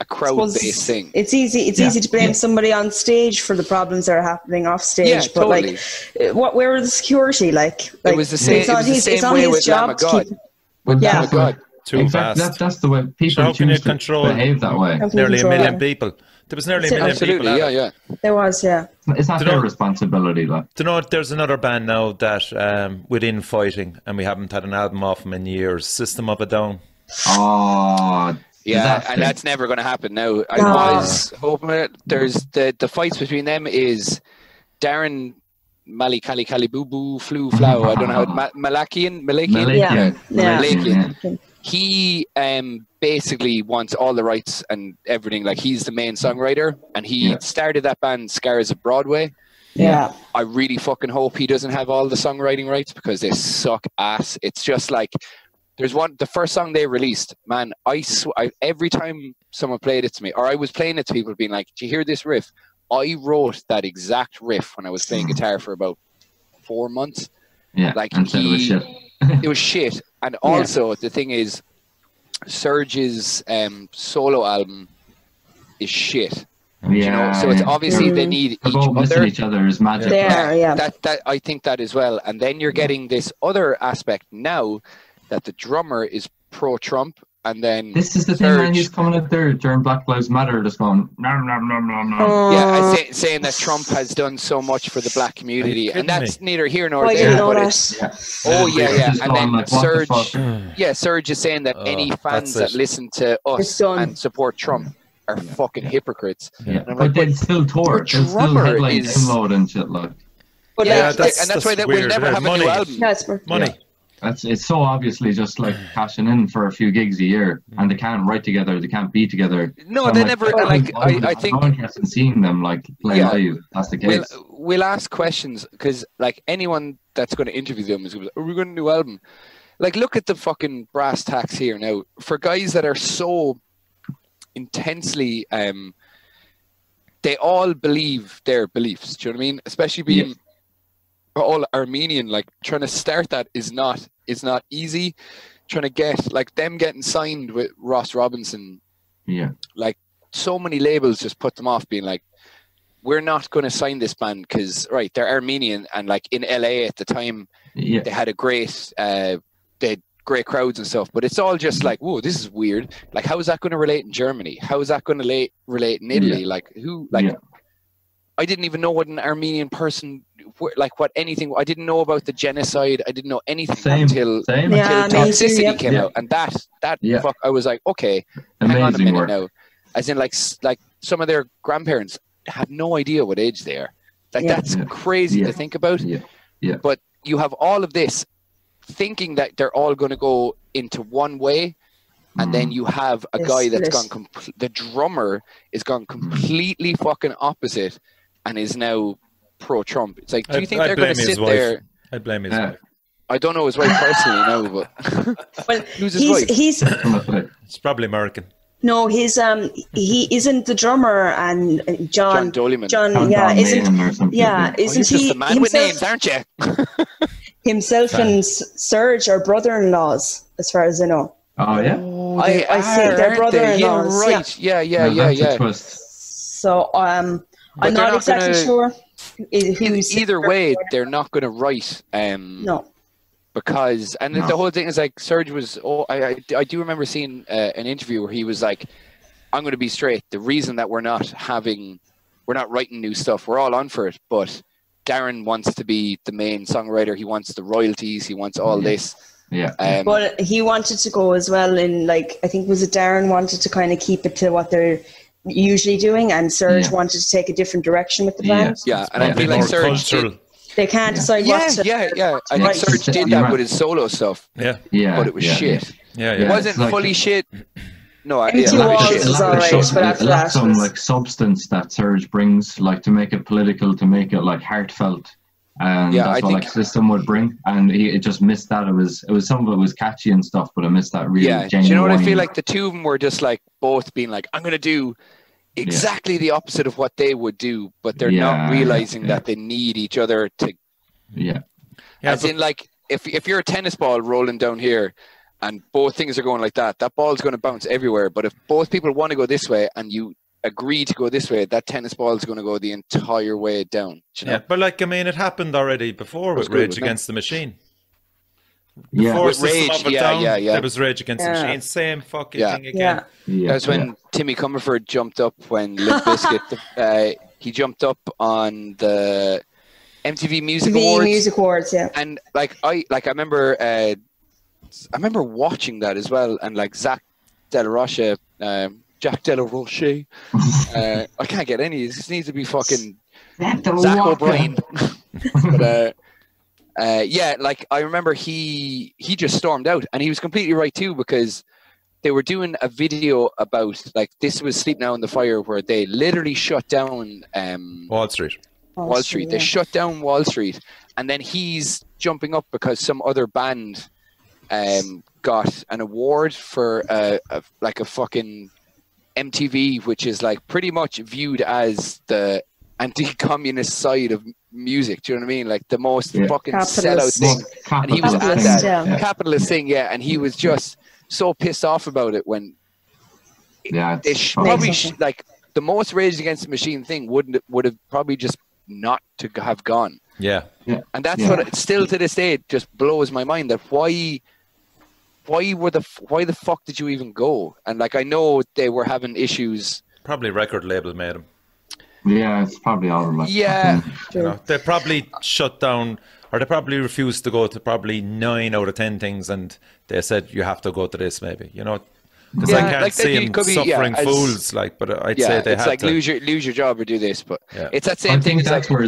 a crowd-based thing. It's easy. It's easy to blame somebody on stage for the problems that are happening off stage. Yeah, but totally. Like, where were the security? Like it was the same. It's on his job. That's the way people choose to behave that way. Nearly a million people. There was nearly a million people. There was, It's not their responsibility, though. Do you know what? There's another band now that within fighting, and we haven't had an album off them in years. System of a Down. Oh, yeah, disaster. And that's never going to happen now. I was hoping it. There's the fights between them is Darren Mali Kali Kali Boo Boo Flu Flow. I don't know how Malakian. He basically wants all the rights and everything. Like, he's the main songwriter, and he started that band Scars of Broadway. Yeah. I really fucking hope he doesn't have all the songwriting rights, because they suck ass. It's just like, there's one, the first song they released, man, I every time someone played it to me, or I was playing it to people being like, do you hear this riff? I wrote that exact riff when I was playing guitar for about 4 months. Yeah, like, it was shit. It was shit. And also, the thing is, Surge's solo album is shit. Yeah, you know? So it's obviously they need each other is magic. I think that as well. And then you're getting this other aspect now that the drummer is pro-Trump. And then this is the thing, man, he's coming up there during Black Lives Matter just going nom, nom, nom, nom, nom. Saying that Trump has done so much for the black community, and that's neither here nor there, but it's and then like, Surge is saying that any fans that listen to us and support Trump are fucking hypocrites, but like, they'll still tour, they'll still headline download and shit, like. But that's why that we'll never have a new album. Money. It's so obviously just like cashing in for a few gigs a year, and they can't write together, they can't be together. No, so they never. Like, I think no one hasn't seen them like play live. That's the case. We'll ask questions, because like anyone that's going to interview them is going to be like, "Are we going to do a new album?" Like, look at the fucking brass tacks here now for guys that are so intensely. They all believe their beliefs. Do you know what I mean? Especially being. All Armenian, like, trying to start that is not easy. Trying to get like them getting signed with Ross Robinson, like, so many labels just put them off, being like, we're not going to sign this band because they're Armenian, and like in LA at the time they had a great great crowds and stuff, but it's all just like, whoa, this is weird, like, how is that going to relate in Germany, how is that going to relate in Italy, like, who, like, I didn't even know what an Armenian person, like, what anything. I didn't know about the genocide. I didn't know anything until Toxicity came out, and that I was like, okay, hang on a minute now. as in like some of their grandparents have no idea what age they are. Like that's crazy to think about. Yeah. But you have all of this thinking that they're all going to go into one way, and then you have a guy that's gone. The drummer is gone completely fucking opposite, and is now pro-Trump. It's like, do you think they're going to sit there? I blame his wife. I don't know his wife personally, no, but well, who's his wife? It's probably American. No, he's he isn't the drummer, and John Doleman. John, yeah, isn't he? Just the man himself, with names, aren't you? Himself and Serge are brother-in-laws, as far as I know. Oh yeah, I see. They're brother-in-laws. They? Right? Yeah. Twist. So I'm not exactly sure. Either way, they're not going to write. No. Because the whole thing is like Serge was. Oh, I do remember seeing an interview where he was like, "I'm going to be straight. The reason that we're not writing new stuff. We're all on for it, but Darren wants to be the main songwriter. He wants the royalties. He wants all this. Yeah. But he wanted to go as well. In like, I think Darren wanted to kind of keep it to what they're usually doing, and Serge wanted to take a different direction with the band. Yeah. And I feel like Serge. They can't decide what to... I think Serge did that with his solo stuff. Yeah. But it was shit. It wasn't fully shit. No, I didn't. It lacks some substance that Serge brings, to make it political, to make it heartfelt. And that's what System would bring. And it just missed that. It was some of it was catchy and stuff, but I missed that really genuine. Do you know what I feel like? The two of them were just both being like, I'm going to do exactly the opposite of what they would do, but they're not realizing that they need each other to if you're a tennis ball rolling down here and both things are going like that, that ball's going to bounce everywhere, but if both people want to go this way and you agree to go this way, that tennis ball is going to go the entire way down, you know? But I mean, it happened already before with Rage Against the Machine. That was Rage Against the Machine. Same fucking thing again. Yeah. That's when Timmy Comerford jumped up when Limp Bizkit. He jumped up on the MTV Music Awards. Yeah. And I remember, watching that as well. And Jack Della Roche. I can't get any. It just needs to be fucking Zach O'Brien. But. I remember he just stormed out, and he was completely right too, because they were doing a video about this was Sleep Now in the Fire, where they literally shut down Wall Street. They shut down Wall Street, and then he's jumping up because some other band got an award for a fucking MTV, which is pretty much viewed as the anti-communist side of music, do you know what I mean? The most fucking sellout thing. And he was at that capitalist thing, and he was just so pissed off about it when the most Rage Against the Machine thing would have probably just not to have gone. Yeah. And that's what still to this day it just blows my mind, that why the fuck did you even go? And I know they were having issues. Probably record label made them. Yeah, it's probably all of them. Yeah. You know, they probably shut down, or they probably refused to go to probably 9 out of 10 things, and they said, you have to go to this maybe, you know? Because I can't see them suffering fools, but I'd say they had to. It's lose your job or do this, but it's that same thing. That's where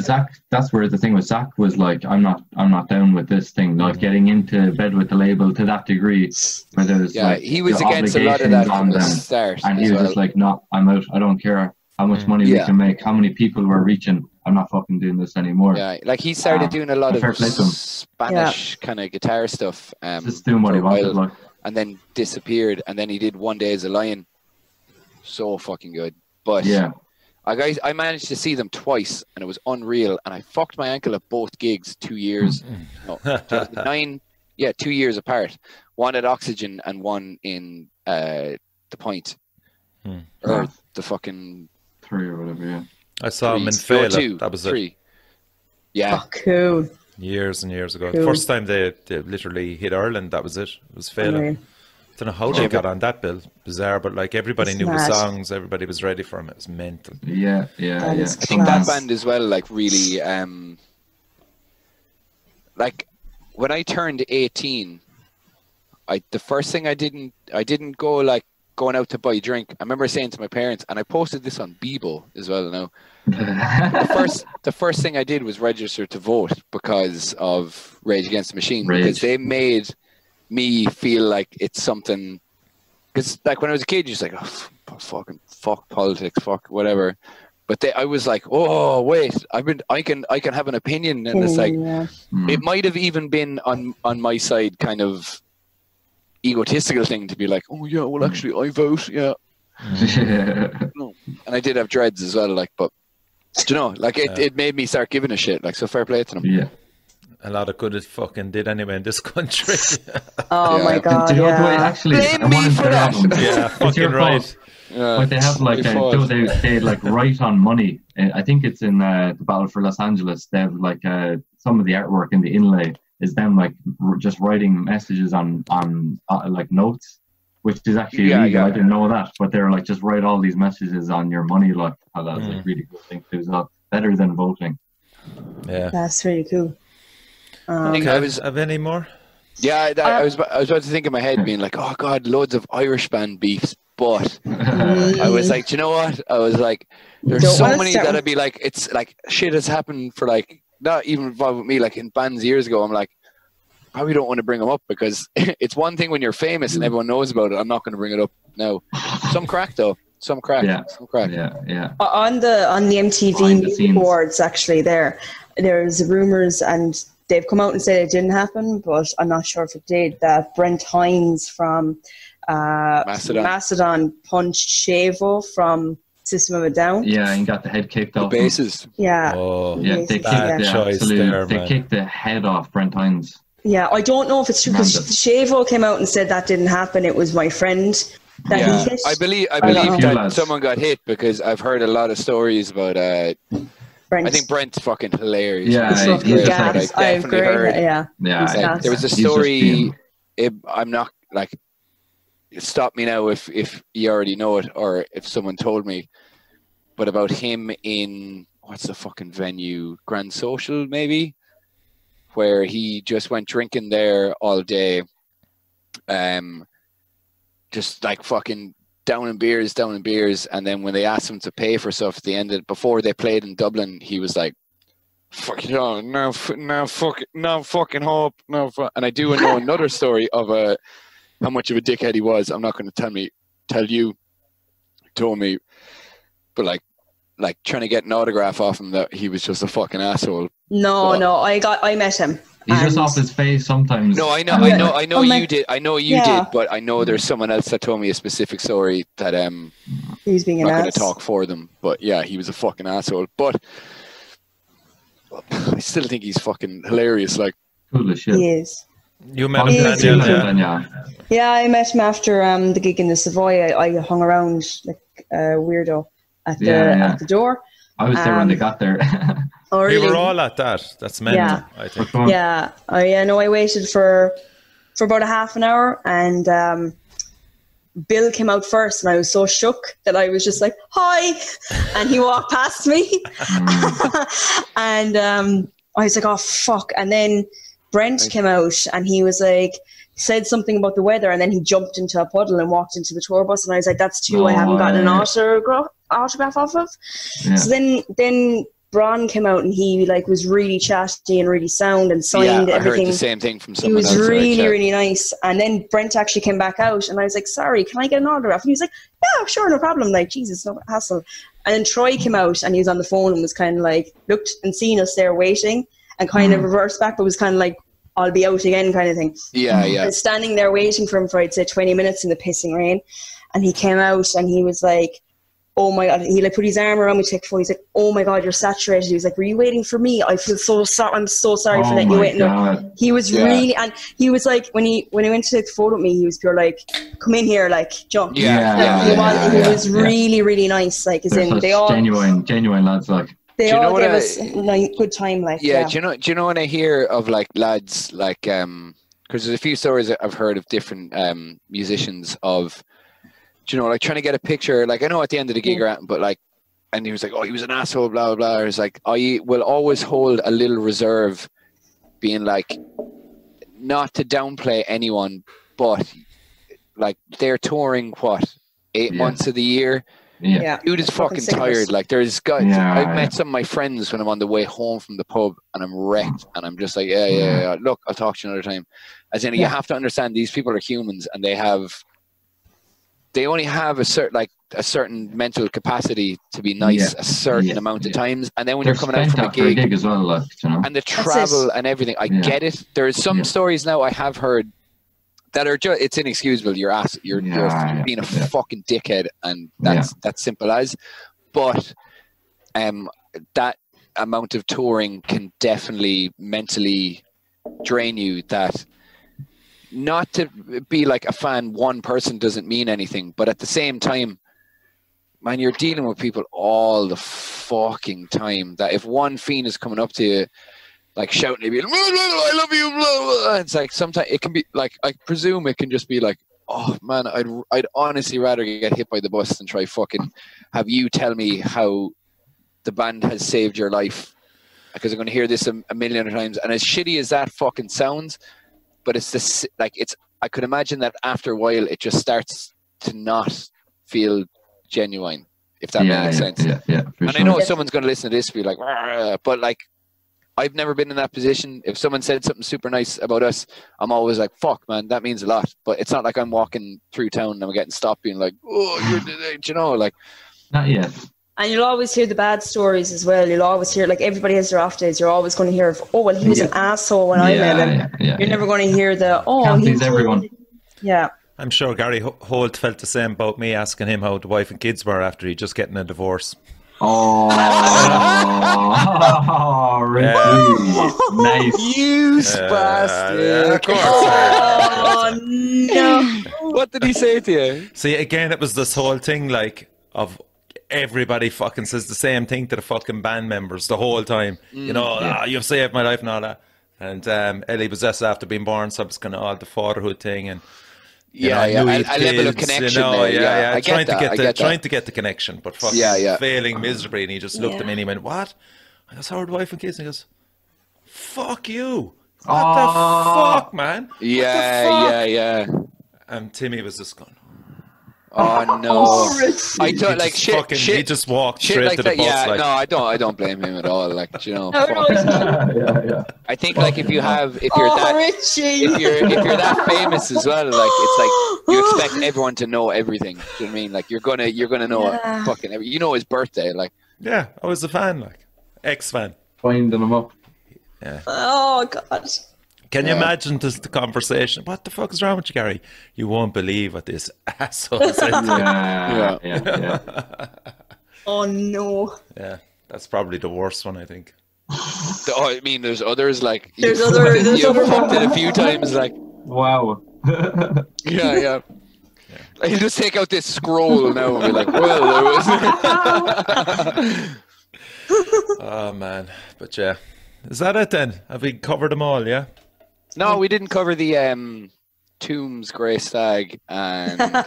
the thing with Zach was I'm not down with this thing, getting into bed with the label to that degree. Where there's, he was against a lot of that from the start. And he was just no, I'm out, I don't care how much money we can make, how many people we're reaching. I'm not fucking doing this anymore. Yeah, he started doing a lot of Spanish kind of guitar stuff. Just doing what he wanted, and then disappeared. And then he did One Day as a Lion. So fucking good. But I managed to see them twice, and it was unreal. And I fucked my ankle at both gigs 2 years. No, 2009, 2 years apart. One at Oxygen and one in the Point. Or the fucking... 3 or whatever, I saw him in Fela. That was it. Yeah. Oh, cool. Years and years ago. Cool. The first time they literally hit Ireland, that was it. It was Fela. Right. I don't know how they got on that bill. Bizarre, but everybody knew the songs. Everybody was ready for them. It was mental. Yeah. I think that band as well, really... when I turned 18, the first thing I didn't go going out to buy a drink, I remember saying to my parents, and I posted this on Bebo as well now, the first thing I did was register to vote because of Rage Against the Machine, because they made me feel like it's something. Because like when I was a kid, you're just like, oh, fuck politics, fuck whatever. But I was like, oh wait, I can have an opinion, and it's like, it might have even been on my side kind of egotistical thing to be like, oh yeah, well actually I vote, yeah. No. And I did have dreads as well, like, but do you know, like it made me start giving a shit, like, so fair play to them. Yeah. A lot of good it fucking did anyway in this country. Oh yeah. My god! You know, yeah. Actually, blame me for that. Yeah, fucking right. Yeah, but they have like they like write on money. I think it's in the Battle for Los Angeles. They have like some of the artwork in the inlay is them like just writing messages on like notes, which is actually illegal. I didn't know that, but they're like just write all these messages on your money. Like that's like really good thing to do. It's better than voting. Yeah, that's really cool. I think I was. Have any more? Yeah, I was about to think in my head, being like, "Oh God, loads of Irish band beefs." But I was like, do you know what? I was like, "There's so many that I'd be like, it's like shit has happened for like not even involved with me, like in bands years ago." I'm like, probably don't want to bring them up because it's one thing when you're famous and everyone knows about it. I'm not going to bring it up now. Some crack though. Some crack. Yeah. Some crack. Yeah. Yeah. On the MTV awards, actually, there's rumors and. They've come out and said it didn't happen, but I'm not sure if it did. That Brent Hinds from Macedon punched Shavo from System of a Down. Yeah, and got the head kicked off. The bassist. Yeah. Oh, yeah, they kicked the head off Brent Hinds. Yeah, I don't know if it's true because Shavo came out and said that didn't happen. It was my friend that he hit. I believe that someone got hit because I've heard a lot of stories about. Brent. I think Brent's fucking hilarious. Yeah, he's definitely heard. Yeah. Like, there was a story. I'm not like. Stop me now if you already know it or if someone told me, but about him in what's the fucking venue, Grand Social maybe, where he just went drinking there all day, just like fucking. Down in beers, and then when they asked him to pay for stuff at the end of before they played in Dublin, he was like, "Fuck it all, no fucking hope." And I do know another story of how much of a dickhead he was. I'm not going to tell you, but like trying to get an autograph off him that he was just a fucking asshole. I met him. He's just off his face sometimes. No, I know you did. I know you did, but I know there's someone else that told me a specific story that he's being an ass. I'm not going to talk for them, but yeah, he was a fucking asshole. But I still think he's fucking hilarious. Like, cool as shit. He is. You met him, Daniel? Yeah, I met him after the gig in the Savoy. I hung around like a weirdo at the door. I was there when they got there. Already. We were all at that. That's mental, I think. Yeah. Oh, yeah. No, I waited for about a half an hour, and Bill came out first, and I was so shook that I was just like, "Hi," and he walked past me, and I was like, "Oh fuck!" And then Brent came out, and he was like, said something about the weather, and then he jumped into a puddle and walked into the tour bus, and I was like, "That's two I haven't gotten an autograph off of." Yeah. So then. Bron came out and he like was really chatty and really sound and signed everything. I heard the same thing from someone else. He was really nice. And then Brent actually came back out and I was like, "Sorry, can I get an autograph?" And he was like, "Yeah, sure, no problem." Like, Jesus, no hassle. And then Troy came out and he was on the phone and was kind of like, looked and seen us there waiting and kind of reversed back, but was kind of like, "I'll be out again" kind of thing. Yeah, yeah. And standing there waiting for him for, I'd say, 20 minutes in the pissing rain. And he came out and he was like, "Oh my God," he like put his arm around me, took the phone, he's like, "Oh my God, you're saturated." He was like, "Were you waiting for me? I feel so sorry. I'm so sorry for letting you wait." No, he was really, and he was like, when he went to take the photo with me, he was pure like, "Come in here, like, jump." He was really, really nice. Like, as in, they all genuine lads. Like, they all gave us a good time. Like, do you know when I hear of like lads, like, because there's a few stories I've heard of different musicians of. Do you know, like trying to get a picture, like I know at the end of the gig, but like, and he was like, "Oh, he was an asshole, blah, blah." I was like, I will always hold a little reserve, being like, not to downplay anyone, but like they're touring what, 8 months of the year. Yeah. Dude is fucking tired. Like there's guys. Yeah, I've met some of my friends when I'm on the way home from the pub and I'm wrecked and I'm just like, yeah. Look, I'll talk to you another time. As in, you have to understand these people are humans and they only have a certain mental capacity to be nice a certain amount of times. And then when you're coming out from a gig as well, like, you know? And the travel and everything, I get it. There is some stories now I have heard that are just, it's inexcusable. You're being a fucking dickhead, and that's simple as. But that amount of touring can definitely mentally drain you. That not to be like a fan, one person doesn't mean anything, but at the same time, man, you're dealing with people all the fucking time. That if one fiend is coming up to you, like shouting at me, I love you, blah, blah. It's like sometimes it can be like, I presume it can just be like, oh man, I'd honestly rather get hit by the bus than try fucking have you tell me how the band has saved your life, because I'm going to hear this a million times. And as shitty as that fucking sounds, but it's this, like, it's, I could imagine that after a while it just starts to not feel genuine, if that makes sense. Yeah, and sure. I know someone's going to listen to this and be like, but like, I've never been in that position. If someone said something super nice about us, I'm always like, fuck, man, that means a lot. But it's not like I'm walking through town and I'm getting stopped being like, oh, you're, you know, like. Not yet. And you'll always hear the bad stories as well. You'll always hear, like, everybody has their off days. You're always going to hear, oh, well, he was an asshole when I met him. You're never going to hear the, oh, he's everyone. Yeah. I'm sure Gary Holt felt the same about me asking him how the wife and kids were after he just getting a divorce. Oh, really? Nice. You bastard. Yeah, of course. Oh, no. What did he say to you? See, again, it was this whole thing, like, of everybody fucking says the same thing to the fucking band members the whole time. You know, you've saved my life and all that. And Ellie was just after being born, so it was kind of all the fatherhood thing and... a level of connection. You know, there. Trying to get the connection, but fucking failing miserably. And he just looked at me and he went, "What?" I goes, "How are the wife and kids?" And he goes, "Fuck you! What the fuck, man? What the fuck? And Timmy was just gone. Oh no! I don't like shit. Fucking, shit. He just walked straight like to the bus. No, I don't blame him at all. Like, you know, I think like if you're that famous as well, like it's like you expect everyone to know everything. Do you know what I mean? Like you're gonna know fucking every, you know, his birthday. Like I was a fan, like ex-fan. Finding him up. Yeah. Oh God. Can you imagine this, the conversation? What the fuck is wrong with you, Gary? You won't believe what this asshole said. Oh, no. Yeah, that's probably the worst one, I think. Oh, I mean, there's others, like... You've fucked it a few times, like... Wow. Like, he'll just take out this scroll now and be like, well, there was... Oh, man. But, yeah. Is that it, then? Have we covered them all, yeah? No, we didn't cover the Tombs, Grey Stag, and 30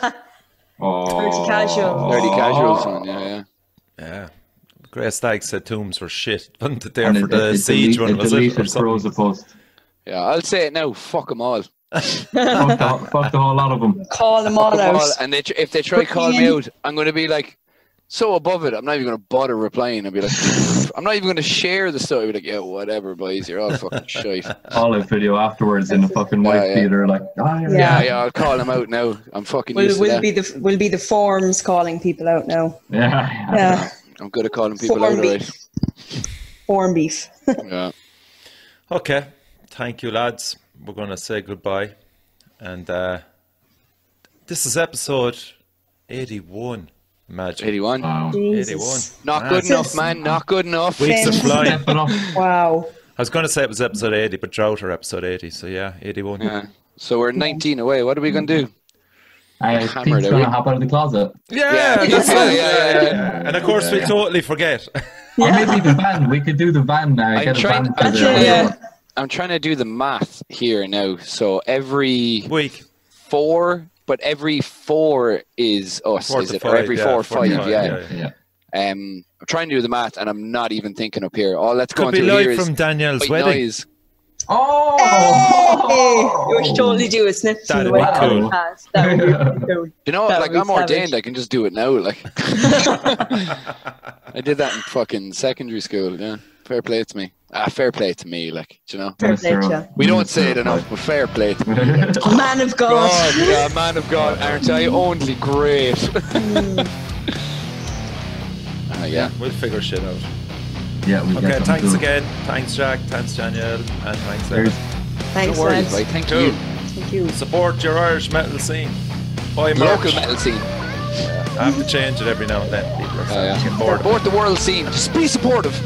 Casuals one, yeah. Grey Stag said Tombs were shit, wasn't it, there and for the Siege one, was it? Or post. Yeah, I'll say it now, fuck them all. Fuck the whole lot of them. Call them all out. And if they try calling me out, I'm going to be like, so above it, I'm not even going to bother replying. I'll be like, I'm not even going to share the story. I'll be like, yeah, whatever, boys, you're all fucking shite. Olive video afterwards in the fucking white theater, like, I'll call him out now. I'm fucking we'll be the forms calling people out now. Yeah. I'm good at calling people out, right? Form beef. Yeah. Okay. Thank you, lads. We're going to say goodbye. And this is episode 81. Imagine. 81. Wow. 81. Not good enough, man. Not good enough. Weeks of flying. Wow. I was going to say it was episode 80, but drought are episode 80. So yeah, 81. Yeah. So we're 19 away. What are we going to do? I think we're going to hop out of the closet. Yeah. And of course, we totally forget. Or maybe the van. We could do the van now. I'm trying to do the math here now. So every week, every four is us, is it? Or every 4 or 5, yeah. I'm trying to do the math, and I'm not even thinking up here. All that's going through here is... Could be live from Danielle's wedding. Oh! Hey! You totally do a snip. That would be cool. You know, like, I'm ordained. I can just do it now. Like, I did that in fucking secondary school. Yeah, fair play to me. Fair play to me. Like, you know, fair play to we don't say it enough, but fair play to me. Man of God. God, yeah, man of God, aren't I only great? Yeah, we'll figure shit out. Yeah, we okay, thanks cool. again. Thanks, Jack. Thanks, Danielle. And thanks, Aaron. Thanks, no worries, right? Thank you. Thank you. Support your Irish metal scene. Buy merch. Local metal scene. Yeah, I have to change it every now and then. People are yeah. Support the world scene. Just be supportive.